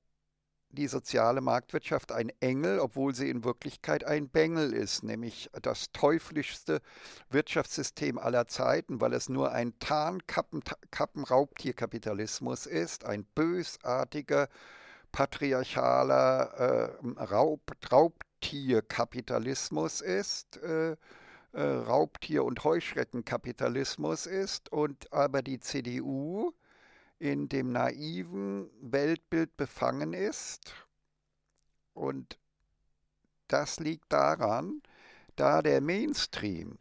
die soziale Marktwirtschaft ein Engel, obwohl sie in Wirklichkeit ein Bengel ist, nämlich das teuflischste Wirtschaftssystem aller Zeiten, weil es nur ein Tarnkappenraubtierkapitalismus ist, ein bösartiger, patriarchaler äh, Raub, Raubtierkapitalismus ist, äh, äh, Raubtier- und Heuschreckenkapitalismus ist, und aber die C D U in dem naiven Weltbild befangen ist. Und das liegt daran, da der Mainstream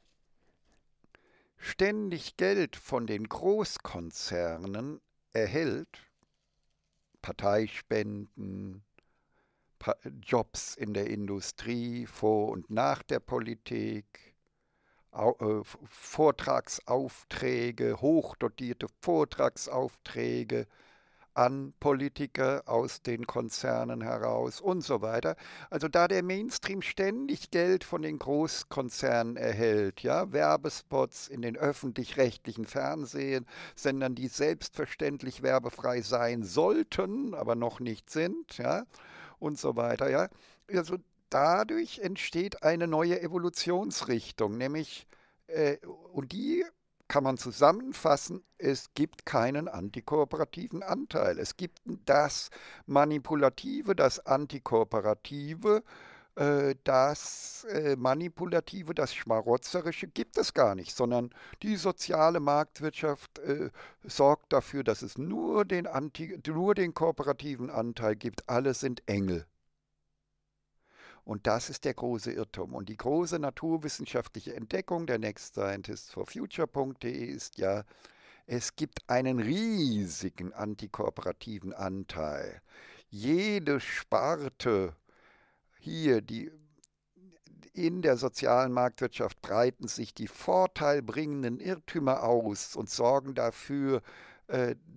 ständig Geld von den Großkonzernen erhält, Parteispenden, Jobs in der Industrie, vor und nach der Politik, Vortragsaufträge, hochdotierte Vortragsaufträge an Politiker aus den Konzernen heraus und so weiter. Also da der Mainstream ständig Geld von den Großkonzernen erhält, ja, Werbespots in den öffentlich-rechtlichen Fernsehsendern, die selbstverständlich werbefrei sein sollten, aber noch nicht sind, ja, und so weiter, ja. Also dadurch entsteht eine neue Evolutionsrichtung, nämlich, äh, und die kann man zusammenfassen, es gibt keinen antikooperativen Anteil. Es gibt das Manipulative, das Antikooperative, äh, das äh, Manipulative, das Schmarotzerische gibt es gar nicht, sondern die soziale Marktwirtschaft äh, sorgt dafür, dass es nur den, Anti- nur den kooperativen Anteil gibt. Alle sind Engel. Und das ist der große Irrtum. Und die große naturwissenschaftliche Entdeckung der Next Scientists for Future punkt de ist ja, es gibt einen riesigen antikooperativen Anteil. Jede Sparte hier, die in der sozialen Marktwirtschaft breiten sich die vorteilbringenden Irrtümer aus und sorgen dafür,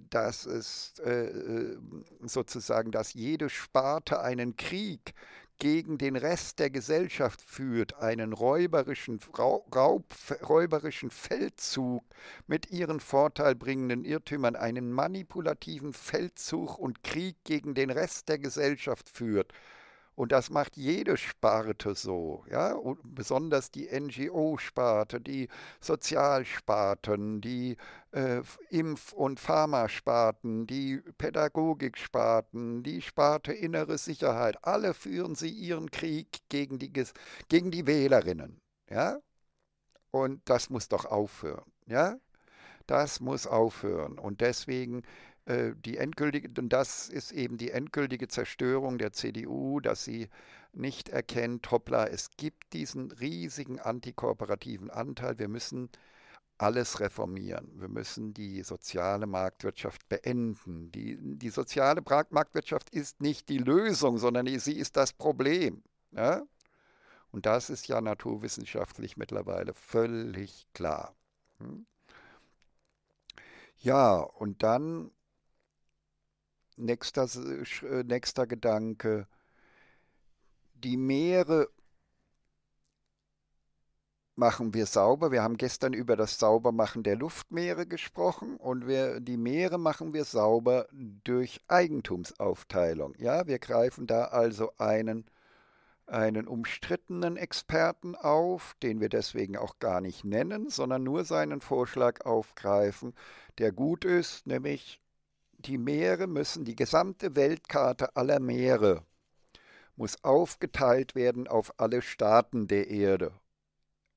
dass es sozusagen, dass jede Sparte einen Krieg gegen den Rest der Gesellschaft führt, einen räuberischen, Raub, räuberischen Feldzug mit ihren vorteilbringenden Irrtümern, einen manipulativen Feldzug und Krieg gegen den Rest der Gesellschaft führt. Und das macht jede Sparte so, ja? Und besonders die N G O-Sparte, die Sozialsparten, die äh, Impf- und Pharmasparten, die Pädagogiksparten, die Sparte Innere Sicherheit, alle führen sie ihren Krieg gegen die, gegen die Wählerinnen. Ja? Und das muss doch aufhören. Ja? Das muss aufhören. Und deswegen... Die endgültige, und das ist eben die endgültige Zerstörung der C D U, dass sie nicht erkennt, hoppla, es gibt diesen riesigen antikooperativen Anteil, wir müssen alles reformieren, wir müssen die soziale Marktwirtschaft beenden. Die, die soziale Marktwirtschaft ist nicht die Lösung, sondern sie ist das Problem. Ja? Und das ist ja naturwissenschaftlich mittlerweile völlig klar. Hm? Ja, und dann... Nächster, nächster Gedanke, die Meere machen wir sauber. Wir haben gestern über das Saubermachen der Luftmeere gesprochen, und wir, die Meere machen wir sauber durch Eigentumsaufteilung. Ja, wir greifen da also einen, einen umstrittenen Experten auf, den wir deswegen auch gar nicht nennen, sondern nur seinen Vorschlag aufgreifen, der gut ist, nämlich... Die Meere müssen, die gesamte Weltkarte aller Meere muss aufgeteilt werden auf alle Staaten der Erde.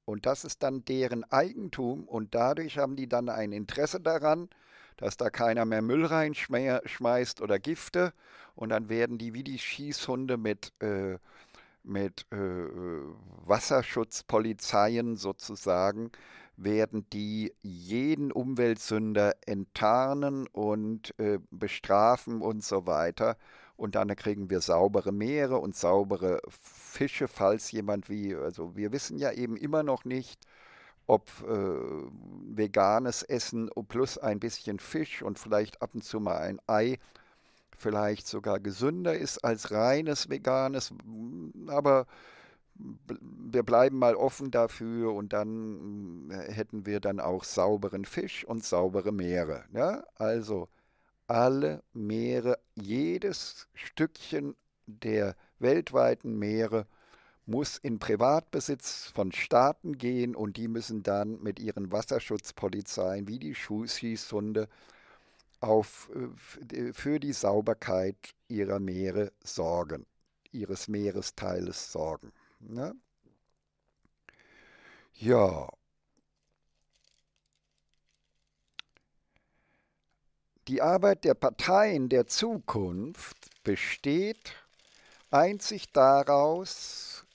Und das ist dann deren Eigentum, und dadurch haben die dann ein Interesse daran, dass da keiner mehr Müll reinschmeißt oder Gifte, und dann werden die wie die Schießhunde mit, äh, mit äh, Wasserschutzpolizeien sozusagen, werden die jeden Umweltsünder enttarnen und äh, bestrafen und so weiter. Und dann kriegen wir saubere Meere und saubere Fische, falls jemand wie, also wir wissen ja eben immer noch nicht, ob äh, veganes Essen plus ein bisschen Fisch und vielleicht ab und zu mal ein Ei vielleicht sogar gesünder ist als reines veganes, aber wir bleiben mal offen dafür und dann hätten wir dann auch sauberen Fisch und saubere Meere. Ja? Also alle Meere, jedes Stückchen der weltweiten Meere muss in Privatbesitz von Staaten gehen und die müssen dann mit ihren Wasserschutzpolizeien wie die Schießhunde auf, für die Sauberkeit ihrer Meere sorgen, ihres Meeresteiles sorgen. Ne? Ja. Die Arbeit der Parteien der Zukunft besteht einzig daraus,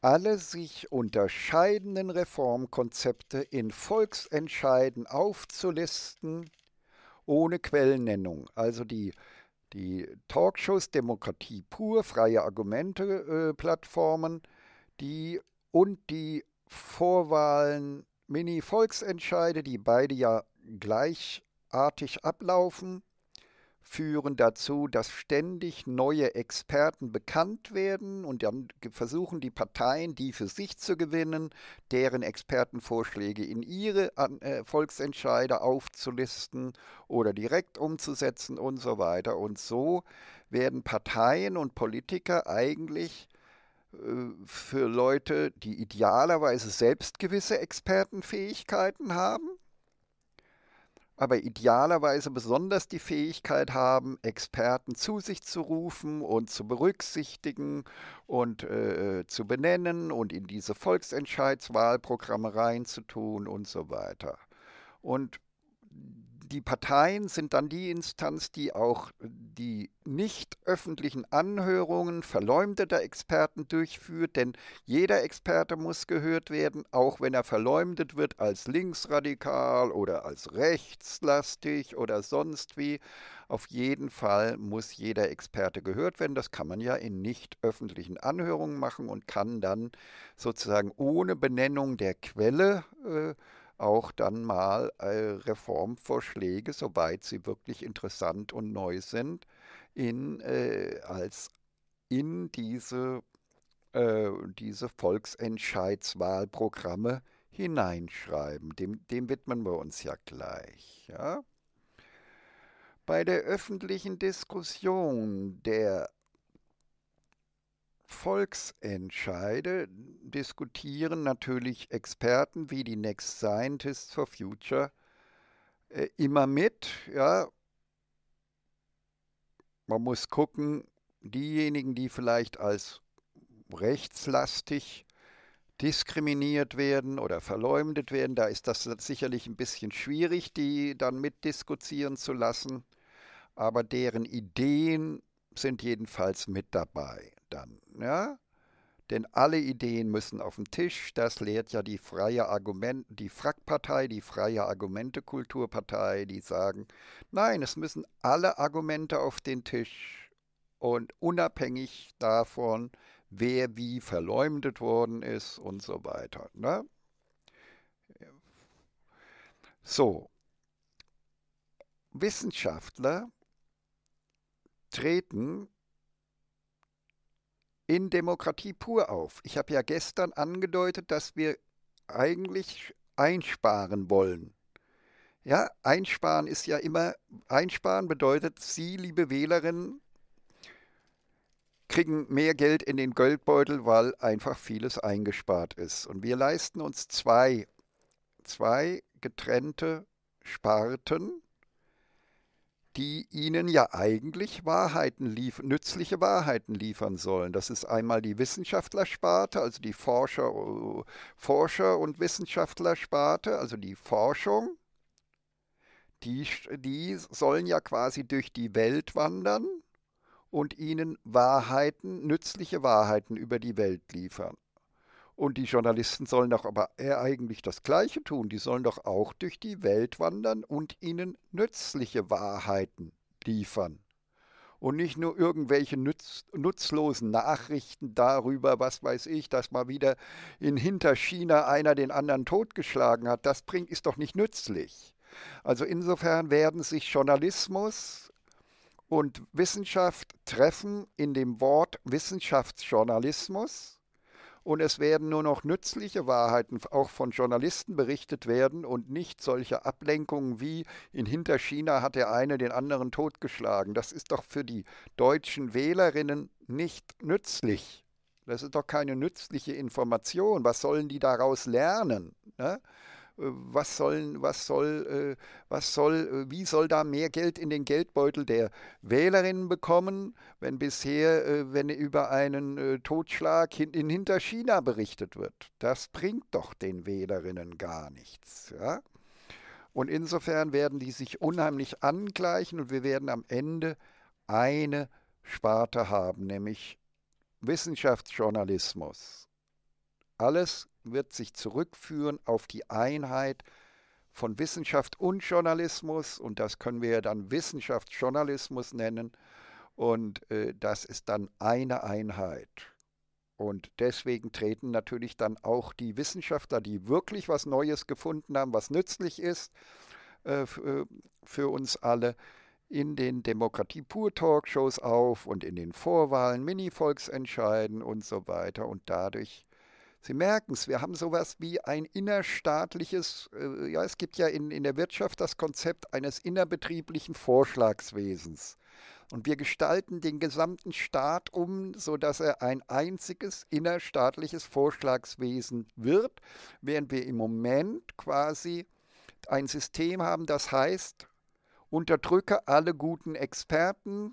alle sich unterscheidenden Reformkonzepte in Volksentscheiden aufzulisten, ohne Quellennennung. Also die, die Talkshows Demokratie pur, freie Argumente-Plattformen, äh, die und die Vorwahlen Mini-Volksentscheide, die beide ja gleichartig ablaufen, führen dazu, dass ständig neue Experten bekannt werden und dann versuchen die Parteien, die für sich zu gewinnen, deren Expertenvorschläge in ihre Volksentscheide aufzulisten oder direkt umzusetzen und so weiter. Und so werden Parteien und Politiker eigentlich äh, für Leute, die idealerweise selbst gewisse Expertenfähigkeiten haben, aber idealerweise besonders die Fähigkeit haben, Experten zu sich zu rufen und zu berücksichtigen und äh, zu benennen und in diese Volksentscheidswahlprogramme reinzutun und so weiter. Und die Parteien sind dann die Instanz, die auch die nicht öffentlichen Anhörungen verleumdeter Experten durchführt, denn jeder Experte muss gehört werden, auch wenn er verleumdet wird als linksradikal oder als rechtslastig oder sonst wie. Auf jeden Fall muss jeder Experte gehört werden. Das kann man ja in nicht öffentlichen Anhörungen machen und kann dann sozusagen ohne Benennung der Quelle äh, auch dann mal äh, Reformvorschläge, soweit sie wirklich interessant und neu sind, in, äh, als in diese, äh, diese Volksentscheidswahlprogramme hineinschreiben. Dem, dem widmen wir uns ja gleich. Ja? Bei der öffentlichen Diskussion der Volksentscheide diskutieren natürlich Experten wie die Next Scientists for Future äh, immer mit. Ja. Man muss gucken, diejenigen, die vielleicht als rechtslastig diskriminiert werden oder verleumdet werden, da ist das sicherlich ein bisschen schwierig, die dann mitdiskutieren zu lassen, aber deren Ideen sind jedenfalls mit dabei. Dann, ja? Denn alle Ideen müssen auf den Tisch, das lehrt ja die freie Argument, die F R A G-Partei, die freie Argumente-Kulturpartei, die sagen, nein, es müssen alle Argumente auf den Tisch und unabhängig davon, wer wie verleumdet worden ist und so weiter. Ne? So, Wissenschaftler treten in Demokratie pur auf. Ich habe ja gestern angedeutet, dass wir eigentlich einsparen wollen. Ja, einsparen ist ja immer, einsparen bedeutet, Sie, liebe Wählerinnen, kriegen mehr Geld in den Geldbeutel, weil einfach vieles eingespart ist. Und wir leisten uns zwei, zwei getrennte Sparten, die ihnen ja eigentlich Wahrheiten nützliche Wahrheiten liefern sollen. Das ist einmal die Wissenschaftlersparte, also die Forscher, äh, Forscher und Wissenschaftlersparte, also die Forschung. Die, die sollen ja quasi durch die Welt wandern und ihnen Wahrheiten, nützliche Wahrheiten über die Welt liefern. Und die Journalisten sollen doch aber eigentlich das Gleiche tun. Die sollen doch auch durch die Welt wandern und ihnen nützliche Wahrheiten liefern. Und nicht nur irgendwelche nütz, nutzlosen Nachrichten darüber, was weiß ich, dass mal wieder in Hinterchina einer den anderen totgeschlagen hat. Das bringt, ist doch nicht nützlich. Also insofern werden sich Journalismus und Wissenschaft treffen in dem Wort Wissenschaftsjournalismus. Und es werden nur noch nützliche Wahrheiten auch von Journalisten berichtet werden und nicht solche Ablenkungen wie in Hinterchina hat der eine den anderen totgeschlagen. Das ist doch für die deutschen Wählerinnen nicht nützlich. Das ist doch keine nützliche Information. Was sollen die daraus lernen? Ne? Was sollen, was soll, was soll, wie soll da mehr Geld in den Geldbeutel der Wählerinnen bekommen, wenn bisher, wenn über einen Totschlag in Hinterchina berichtet wird? Das bringt doch den Wählerinnen gar nichts. Ja? Und insofern werden die sich unheimlich angleichen und wir werden am Ende eine Sparte haben, nämlich Wissenschaftsjournalismus. Alles wird sich zurückführen auf die Einheit von Wissenschaft und Journalismus und das können wir ja dann Wissenschaftsjournalismus nennen und äh, das ist dann eine Einheit. Und deswegen treten natürlich dann auch die Wissenschaftler, die wirklich was Neues gefunden haben, was nützlich ist äh, für uns alle, in den Demokratie-Pur-Talkshows auf und in den Vorwahlen, Mini-Volksentscheiden und so weiter und dadurch. Sie merken es, wir haben sowas wie ein innerstaatliches, äh, ja, es gibt ja in, in der Wirtschaft das Konzept eines innerbetrieblichen Vorschlagswesens. Und wir gestalten den gesamten Staat um, sodass er ein einziges innerstaatliches Vorschlagswesen wird, während wir im Moment quasi ein System haben, das heißt, unterdrücke alle guten Experten,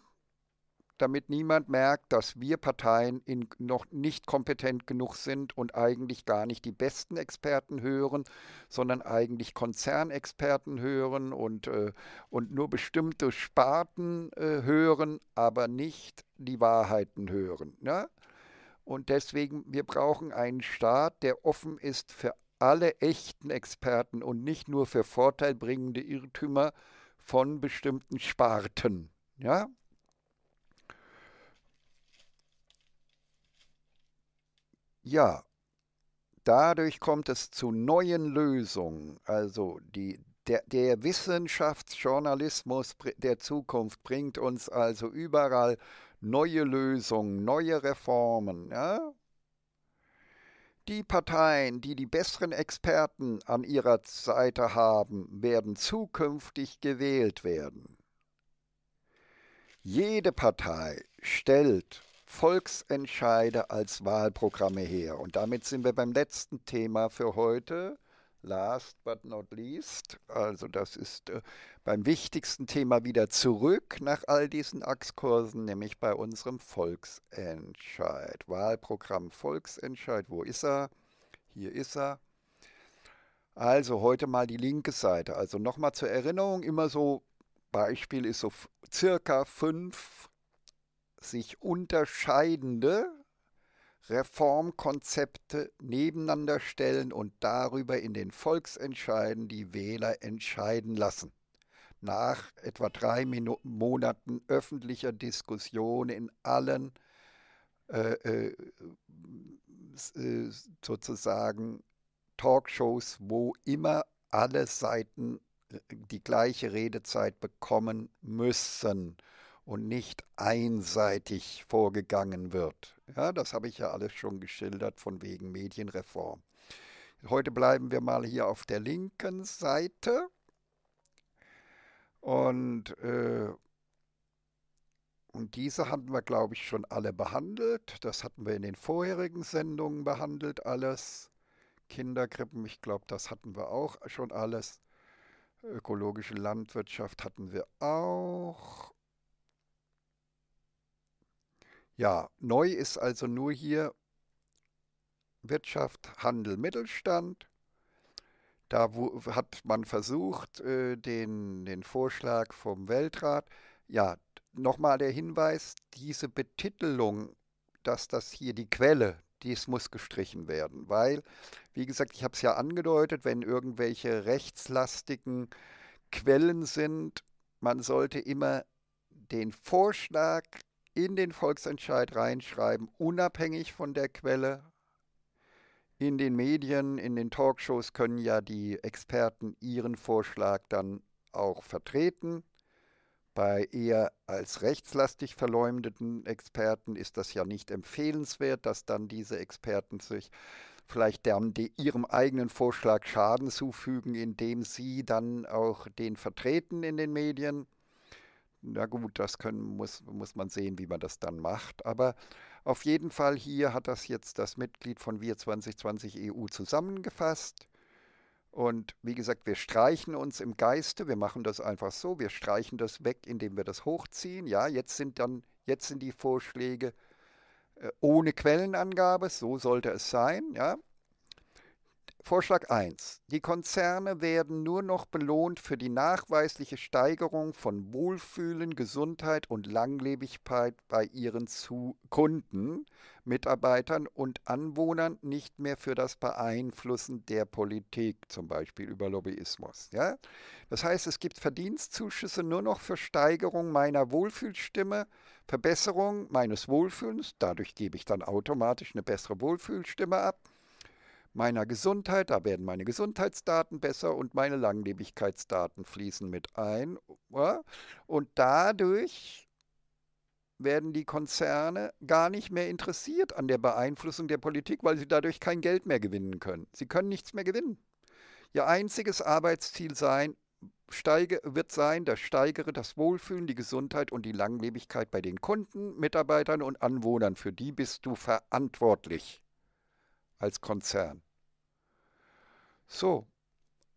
damit niemand merkt, dass wir Parteien in noch nicht kompetent genug sind und eigentlich gar nicht die besten Experten hören, sondern eigentlich Konzernexperten hören und, äh, und nur bestimmte Sparten äh, hören, aber nicht die Wahrheiten hören. Ne? Und deswegen, wir brauchen einen Staat, der offen ist für alle echten Experten und nicht nur für vorteilbringende Irrtümer von bestimmten Sparten. Ja? Ja, dadurch kommt es zu neuen Lösungen. Also die, der, der Wissenschaftsjournalismus der Zukunft bringt uns also überall neue Lösungen, neue Reformen. Ja? Die Parteien, die die besseren Experten an ihrer Seite haben, werden zukünftig gewählt werden. Jede Partei stellt Volksentscheide als Wahlprogramme her. Und damit sind wir beim letzten Thema für heute, last but not least. Also das ist äh, beim wichtigsten Thema wieder zurück nach all diesen Achskursen, nämlich bei unserem Volksentscheid. Wahlprogramm Volksentscheid, wo ist er? Hier ist er. Also heute mal die linke Seite. Also nochmal zur Erinnerung, immer so, Beispiel ist so circa fünf sich unterscheidende Reformkonzepte nebeneinander stellen und darüber in den Volksentscheiden die Wähler entscheiden lassen. Nach etwa drei Minu- Monaten öffentlicher Diskussion in allen äh, äh, äh, sozusagen Talkshows, wo immer alle Seiten die gleiche Redezeit bekommen müssen und nicht einseitig vorgegangen wird. Ja, das habe ich ja alles schon geschildert von wegen Medienreform. Heute bleiben wir mal hier auf der linken Seite und, äh, und diese hatten wir, glaube ich, schon alle behandelt. Das hatten wir in den vorherigen Sendungen behandelt, alles. Kinderkrippen, ich glaube, das hatten wir auch schon alles. Ökologische Landwirtschaft hatten wir auch. Ja, neu ist also nur hier Wirtschaft, Handel, Mittelstand. Da wo, hat man versucht, äh, den, den Vorschlag vom Weltrat, ja, nochmal der Hinweis, diese Betitelung, dass das hier die Quelle, dies muss gestrichen werden, weil, wie gesagt, ich habe es ja angedeutet, wenn irgendwelche rechtslastigen Quellen sind, man sollte immer den Vorschlag in den Volksentscheid reinschreiben, unabhängig von der Quelle. In den Medien, in den Talkshows können ja die Experten ihren Vorschlag dann auch vertreten. Bei eher als rechtslastig verleumdeten Experten ist das ja nicht empfehlenswert, dass dann diese Experten sich vielleicht deren, die ihrem eigenen Vorschlag Schaden zufügen, indem sie dann auch den vertreten in den Medien. Na gut, das können, muss, muss man sehen, wie man das dann macht. Aber auf jeden Fall hier hat das jetzt das Mitglied von W I R zwanzig zwanzig E U zusammengefasst. Und wie gesagt, wir streichen uns im Geiste, wir machen das einfach so, wir streichen das weg, indem wir das hochziehen. Ja, jetzt sind dann, jetzt sind die Vorschläge äh, ohne Quellenangabe, so sollte es sein, ja. Vorschlag eins. Die Konzerne werden nur noch belohnt für die nachweisliche Steigerung von Wohlfühlen, Gesundheit und Langlebigkeit bei ihren Kunden, Mitarbeitern und Anwohnern, nicht mehr für das Beeinflussen der Politik, zum Beispiel über Lobbyismus. Ja? Das heißt, es gibt Verdienstzuschüsse nur noch für Steigerung meiner Wohlfühlstimme, Verbesserung meines Wohlfühlens, dadurch gebe ich dann automatisch eine bessere Wohlfühlstimme ab, meiner Gesundheit, da werden meine Gesundheitsdaten besser und meine Langlebigkeitsdaten fließen mit ein. Und dadurch werden die Konzerne gar nicht mehr interessiert an der Beeinflussung der Politik, weil sie dadurch kein Geld mehr gewinnen können. Sie können nichts mehr gewinnen. Ihr einziges Arbeitsziel sein, steige, wird sein, dass steigere das Wohlfühlen, die Gesundheit und die Langlebigkeit bei den Kunden, Mitarbeitern und Anwohnern. Für die bist du verantwortlich. Als Konzern. So,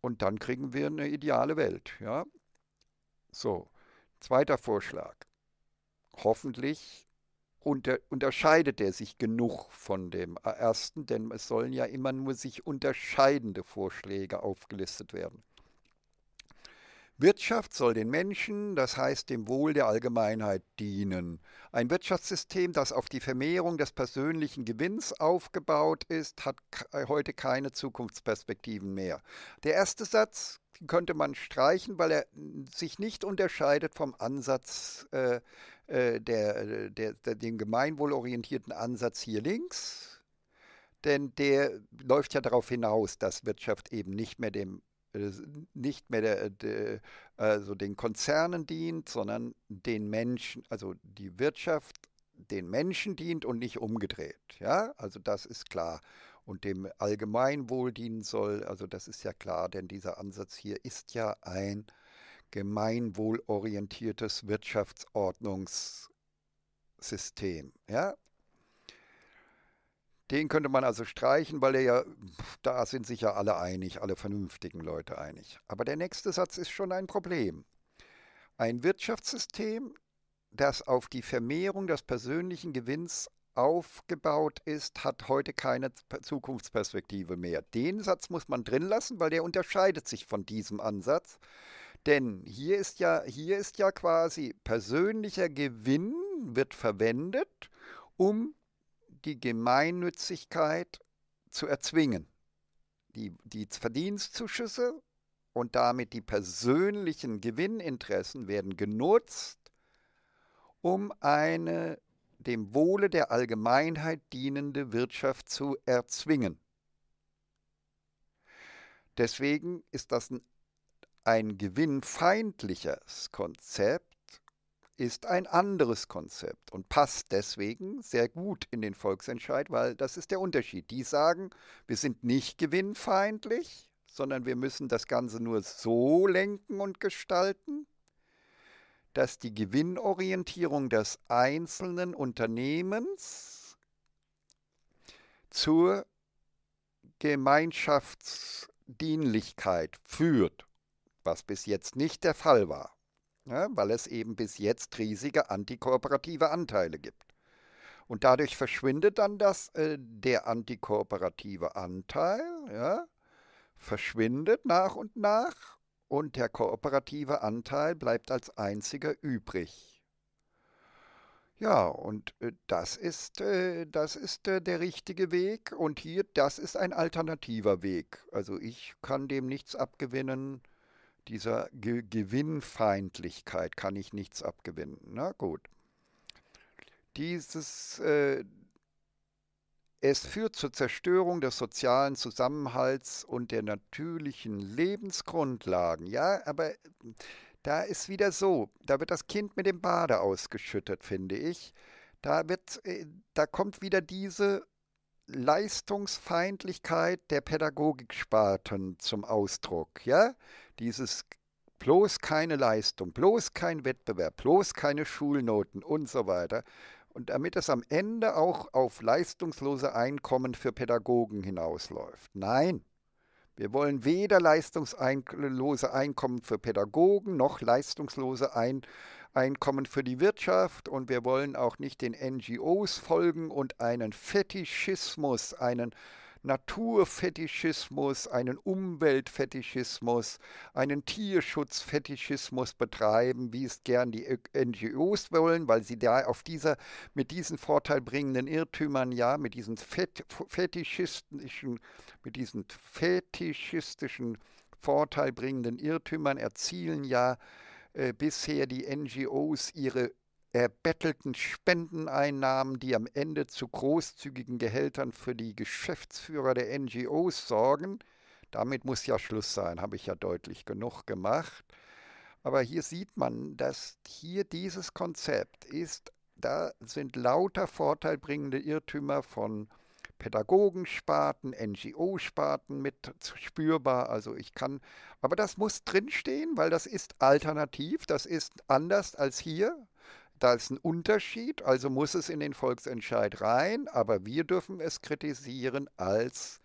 und dann kriegen wir eine ideale Welt. Ja? So, zweiter Vorschlag. Hoffentlich unter, unterscheidet er sich genug von dem ersten, denn es sollen ja immer nur sich unterscheidende Vorschläge aufgelistet werden. Wirtschaft soll den Menschen, das heißt dem Wohl der Allgemeinheit, dienen. Ein Wirtschaftssystem, das auf die Vermehrung des persönlichen Gewinns aufgebaut ist, hat heute keine Zukunftsperspektiven mehr. Der erste Satz könnte man streichen, weil er sich nicht unterscheidet vom Ansatz, äh, der, der, der, dem gemeinwohlorientierten Ansatz hier links. Denn der läuft ja darauf hinaus, dass Wirtschaft eben nicht mehr dem nicht mehr der, der, also den Konzernen dient, sondern den Menschen, also die Wirtschaft den Menschen dient und nicht umgedreht. Ja, also das ist klar. Und dem Allgemeinwohl dienen soll, also das ist ja klar, denn dieser Ansatz hier ist ja ein gemeinwohlorientiertes Wirtschaftsordnungssystem. Ja. Den könnte man also streichen, weil er ja, da sind sich ja alle einig, alle vernünftigen Leute einig. Aber der nächste Satz ist schon ein Problem. Ein Wirtschaftssystem, das auf die Vermehrung des persönlichen Gewinns aufgebaut ist, hat heute keine Zukunftsperspektive mehr. Den Satz muss man drin lassen, weil der unterscheidet sich von diesem Ansatz. Denn hier ist ja, hier ist ja quasi persönlicher Gewinn wird verwendet, um die Gemeinnützigkeit zu erzwingen. Die, die Verdienstzuschüsse und damit die persönlichen Gewinninteressen werden genutzt, um eine dem Wohle der Allgemeinheit dienende Wirtschaft zu erzwingen. Deswegen ist das ein, ein gewinnfeindliches Konzept, ist ein anderes Konzept und passt deswegen sehr gut in den Volksentscheid, weil das ist der Unterschied. Die sagen, wir sind nicht gewinnfeindlich, sondern wir müssen das Ganze nur so lenken und gestalten, dass die Gewinnorientierung des einzelnen Unternehmens zur Gemeinschaftsdienlichkeit führt, was bis jetzt nicht der Fall war. Ja, weil es eben bis jetzt riesige antikooperative Anteile gibt. Und dadurch verschwindet dann das, äh, der antikooperative Anteil, ja, verschwindet nach und nach und der kooperative Anteil bleibt als einziger übrig. Ja, und äh, das ist, äh, das ist äh, der richtige Weg und hier, das ist ein alternativer Weg. Also ich kann dem nichts abgewinnen, dieser Ge- Gewinnfeindlichkeit kann ich nichts abgewinnen. Na gut. Dieses, äh, es führt zur Zerstörung des sozialen Zusammenhalts und der natürlichen Lebensgrundlagen. Ja, aber da ist wieder so, da wird das Kind mit dem Bade ausgeschüttet, finde ich. Da wird, da kommt wieder diese Leistungsfeindlichkeit der Pädagogiksparten zum Ausdruck. Ja? Dieses bloß keine Leistung, bloß kein Wettbewerb, bloß keine Schulnoten und so weiter. Und damit es am Ende auch auf leistungslose Einkommen für Pädagogen hinausläuft. Nein. Wir wollen weder leistungslose Einkommen für Pädagogen noch leistungslose Ein- Einkommen für die Wirtschaft und wir wollen auch nicht den N G Os folgen und einen Fetischismus, einen Naturfetischismus, einen Umweltfetischismus, einen Tierschutzfetischismus betreiben, wie es gern die N G Os wollen, weil sie da auf dieser, mit diesen vorteilbringenden Irrtümern, ja, mit diesen fet fetischistischen, mit diesen fetischistischen vorteilbringenden Irrtümern erzielen ja äh, bisher die N G Os ihre erbettelten Spendeneinnahmen, die am Ende zu großzügigen Gehältern für die Geschäftsführer der N G Os sorgen. Damit muss ja Schluss sein, habe ich ja deutlich genug gemacht. Aber hier sieht man, dass hier dieses Konzept ist, da sind lauter vorteilbringende Irrtümer von Pädagogensparten, N G O-Sparten mit spürbar, also ich kann, aber das muss drinstehen, weil das ist alternativ, das ist anders als hier. Da ist ein Unterschied, also muss es in den Volksentscheid rein, aber wir dürfen es kritisieren als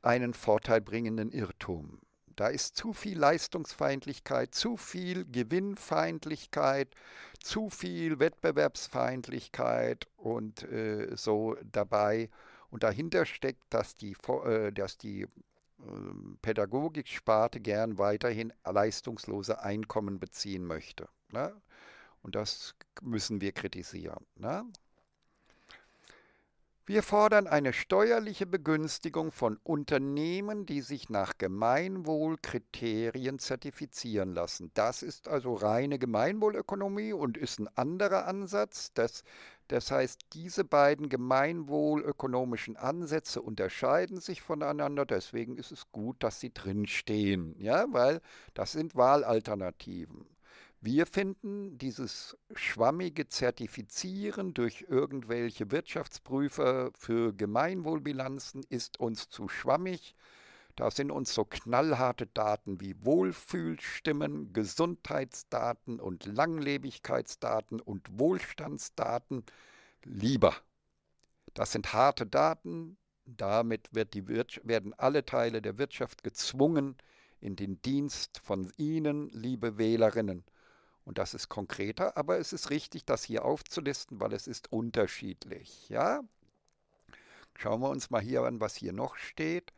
einen vorteilbringenden Irrtum. Da ist zu viel Leistungsfeindlichkeit, zu viel Gewinnfeindlichkeit, zu viel Wettbewerbsfeindlichkeit und äh, so dabei. Und dahinter steckt, dass die, äh, dass die äh, Pädagogiksparte gern weiterhin leistungslose Einkommen beziehen möchte. Ne? Und das müssen wir kritisieren. Ne? Wir fordern eine steuerliche Begünstigung von Unternehmen, die sich nach Gemeinwohlkriterien zertifizieren lassen. Das ist also reine Gemeinwohlökonomie und ist ein anderer Ansatz. Das, das heißt, diese beiden gemeinwohlökonomischen Ansätze unterscheiden sich voneinander. Deswegen ist es gut, dass sie drinstehen, ja? Weil das sind Wahlalternativen. Wir finden dieses schwammige Zertifizieren durch irgendwelche Wirtschaftsprüfer für Gemeinwohlbilanzen ist uns zu schwammig. Da sind uns so knallharte Daten wie Wohlfühlstimmen, Gesundheitsdaten und Langlebigkeitsdaten und Wohlstandsdaten lieber. Das sind harte Daten. Damit wird die Wirtschaft, werden alle Teile der Wirtschaft gezwungen in den Dienst von Ihnen, liebe Wählerinnen. Und das ist konkreter, aber es ist richtig, das hier aufzulisten, weil es ist unterschiedlich. Ja? Schauen wir uns mal hier an, was hier noch steht.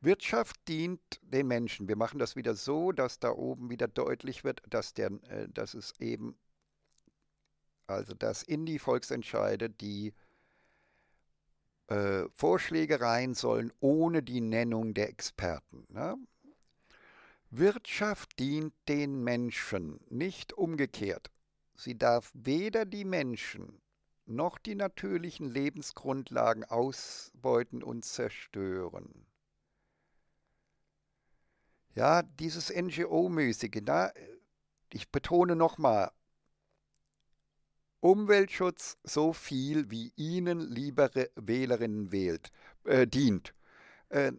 Wirtschaft dient den Menschen. Wir machen das wieder so, dass da oben wieder deutlich wird, dass, der, äh, dass es eben, also dass in die Volksentscheide die äh, Vorschläge rein sollen, ohne die Nennung der Experten. Ne? Wirtschaft dient den Menschen, nicht umgekehrt. Sie darf weder die Menschen noch die natürlichen Lebensgrundlagen ausbeuten und zerstören. Ja, dieses N G O-mäßige, na, ich betone nochmal, Umweltschutz so viel wie Ihnen, liebe Wählerinnen, wählt, äh, dient. Äh,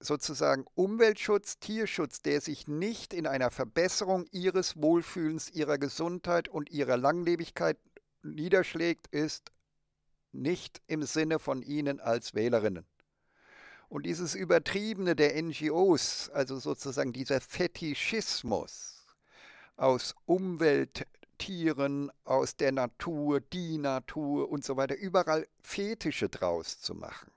sozusagen Umweltschutz, Tierschutz, der sich nicht in einer Verbesserung ihres Wohlfühlens, ihrer Gesundheit und ihrer Langlebigkeit niederschlägt, ist nicht im Sinne von Ihnen als Wählerinnen. Und dieses Übertriebene der N G Os, also sozusagen dieser Fetischismus aus Umwelt, Tieren, aus der Natur, die Natur und so weiter, überall Fetische draus zu machen,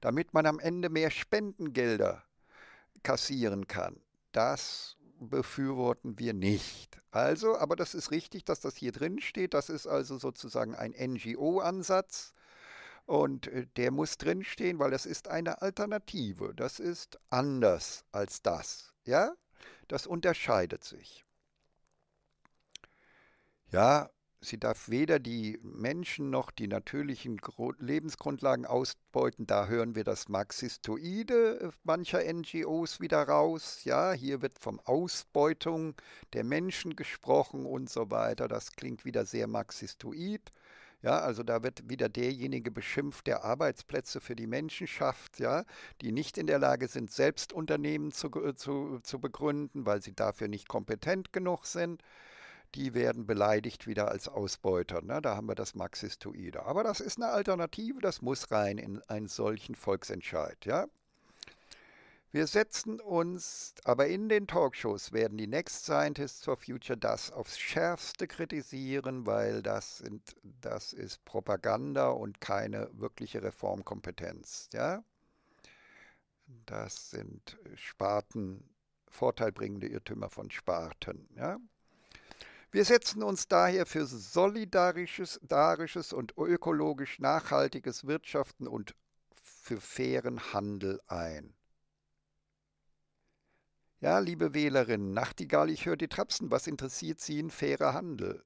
damit man am Ende mehr Spendengelder kassieren kann. Das befürworten wir nicht. Also, aber das ist richtig, dass das hier drin steht. Das ist also sozusagen ein N G O-Ansatz. Und der muss drinstehen, weil das ist eine Alternative. Das ist anders als das. Ja, das unterscheidet sich. Ja, sie darf weder die Menschen noch die natürlichen Lebensgrundlagen ausbeuten. Da hören wir das Marxistoide mancher N G Os wieder raus. Ja, hier wird von Ausbeutung der Menschen gesprochen und so weiter. Das klingt wieder sehr marxistoid. Ja, also da wird wieder derjenige beschimpft, der Arbeitsplätze für die Menschen schafft, ja, die nicht in der Lage sind, selbst Unternehmen zu, zu, zu begründen, weil sie dafür nicht kompetent genug sind. Die werden beleidigt wieder als Ausbeuter. Ne? Da haben wir das Marxistoide. Aber das ist eine Alternative, das muss rein in einen solchen Volksentscheid. Ja? Wir setzen uns, aber in den Talkshows werden die Next Scientists for Future das aufs Schärfste kritisieren, weil das, sind, das ist Propaganda und keine wirkliche Reformkompetenz. Ja? Das sind Sparten, vorteilbringende Irrtümer von Sparten. Ja? Wir setzen uns daher für solidarisches, solidarisches und ökologisch nachhaltiges Wirtschaften und für fairen Handel ein. Ja, liebe Wählerinnen, Nachtigall, ich höre die Trapsen, was interessiert Sie ein fairer Handel?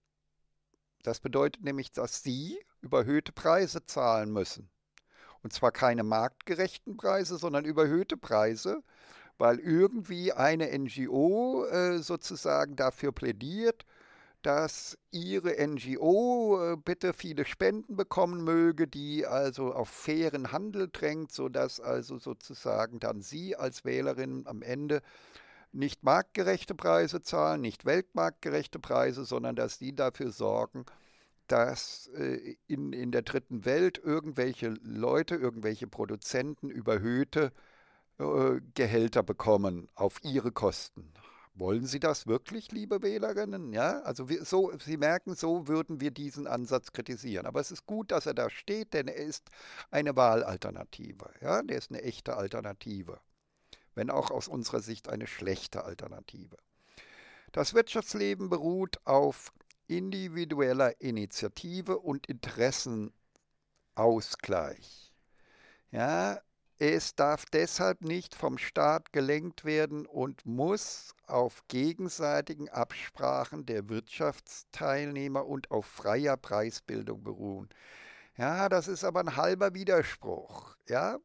Das bedeutet nämlich, dass Sie überhöhte Preise zahlen müssen. Und zwar keine marktgerechten Preise, sondern überhöhte Preise, weil irgendwie eine N G O äh, sozusagen dafür plädiert, dass ihre N G O äh, bitte viele Spenden bekommen möge, die also auf fairen Handel drängt, sodass also sozusagen dann Sie als Wählerin am Ende nicht marktgerechte Preise zahlen, nicht weltmarktgerechte Preise, sondern dass die dafür sorgen, dass äh, in, in der dritten Welt irgendwelche Leute, irgendwelche Produzenten überhöhte äh, Gehälter bekommen auf ihre Kosten. Wollen Sie das wirklich, liebe Wählerinnen? Ja, also wir, so, Sie merken, so würden wir diesen Ansatz kritisieren. Aber es ist gut, dass er da steht, denn er ist eine Wahlalternative. Ja, der ist eine echte Alternative. Wenn auch aus unserer Sicht eine schlechte Alternative. Das Wirtschaftsleben beruht auf individueller Initiative und Interessenausgleich. Ja, es darf deshalb nicht vom Staat gelenkt werden und muss auf gegenseitigen Absprachen der Wirtschaftsteilnehmer und auf freier Preisbildung beruhen. Ja, das ist aber ein halber Widerspruch, ja.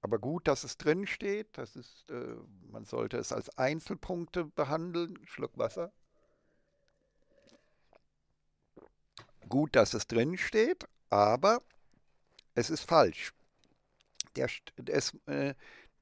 Aber gut, dass es drin steht. Das ist, äh, man sollte es als Einzelpunkte behandeln. Schluck Wasser. Gut, dass es drin steht, aber es ist falsch. Der, es, äh,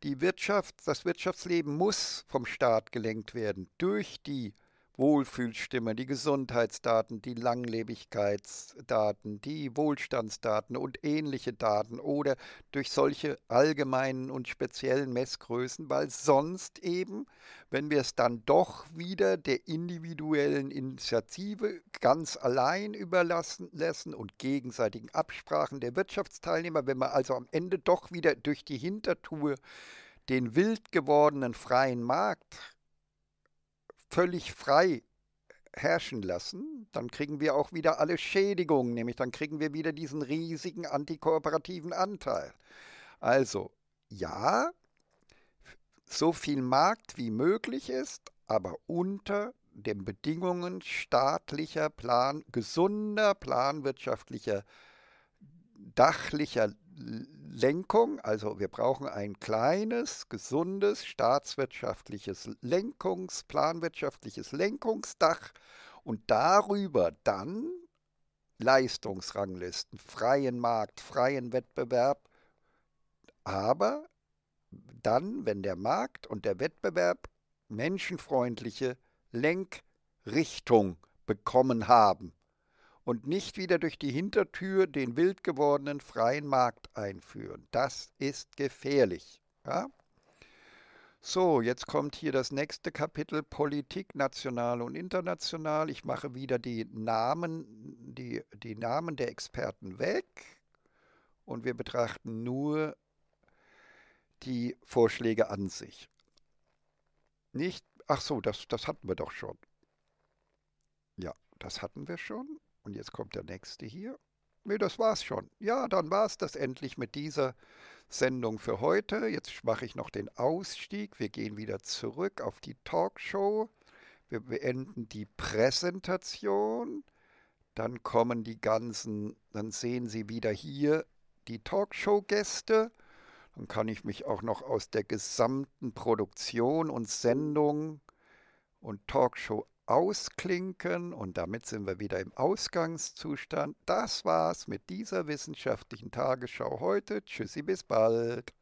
die Wirtschaft, das Wirtschaftsleben muss vom Staat gelenkt werden durch die Wohlfühlstimme, die Gesundheitsdaten, die Langlebigkeitsdaten, die Wohlstandsdaten und ähnliche Daten oder durch solche allgemeinen und speziellen Messgrößen, weil sonst eben, wenn wir es dann doch wieder der individuellen Initiative ganz allein überlassen lassen und gegenseitigen Absprachen der Wirtschaftsteilnehmer, wenn wir also am Ende doch wieder durch die Hintertür den wild gewordenen freien Markt völlig frei herrschen lassen, dann kriegen wir auch wieder alle Schädigungen, nämlich dann kriegen wir wieder diesen riesigen antikooperativen Anteil. Also, ja, so viel Markt wie möglich ist, aber unter den Bedingungen staatlicher Plan, gesunder, planwirtschaftlicher, sachlicher Lenkung, also wir brauchen ein kleines, gesundes, staatswirtschaftliches Lenkungs-, planwirtschaftliches Lenkungsdach und darüber dann Leistungsranglisten, freien Markt, freien Wettbewerb, aber dann, wenn der Markt und der Wettbewerb menschenfreundliche Lenkrichtung bekommen haben. Und nicht wieder durch die Hintertür den wild gewordenen freien Markt einführen. Das ist gefährlich. Ja? So, jetzt kommt hier das nächste Kapitel, Politik, national und international. Ich mache wieder die Namen, die, die Namen der Experten weg und wir betrachten nur die Vorschläge an sich. Nicht Ach so, das, das hatten wir doch schon. Ja, das hatten wir schon. Und jetzt kommt der nächste hier. Nee, das war's schon. Ja, dann war's das endlich mit dieser Sendung für heute. Jetzt mache ich noch den Ausstieg. Wir gehen wieder zurück auf die Talkshow. Wir beenden die Präsentation. Dann kommen die ganzen, dann sehen Sie wieder hier die Talkshow-Gäste. Dann kann ich mich auch noch aus der gesamten Produktion und Sendung und Talkshow ausklinken. Und damit sind wir wieder im Ausgangszustand. Das war's mit dieser wissenschaftlichen Tagesschau heute. Tschüssi, bis bald.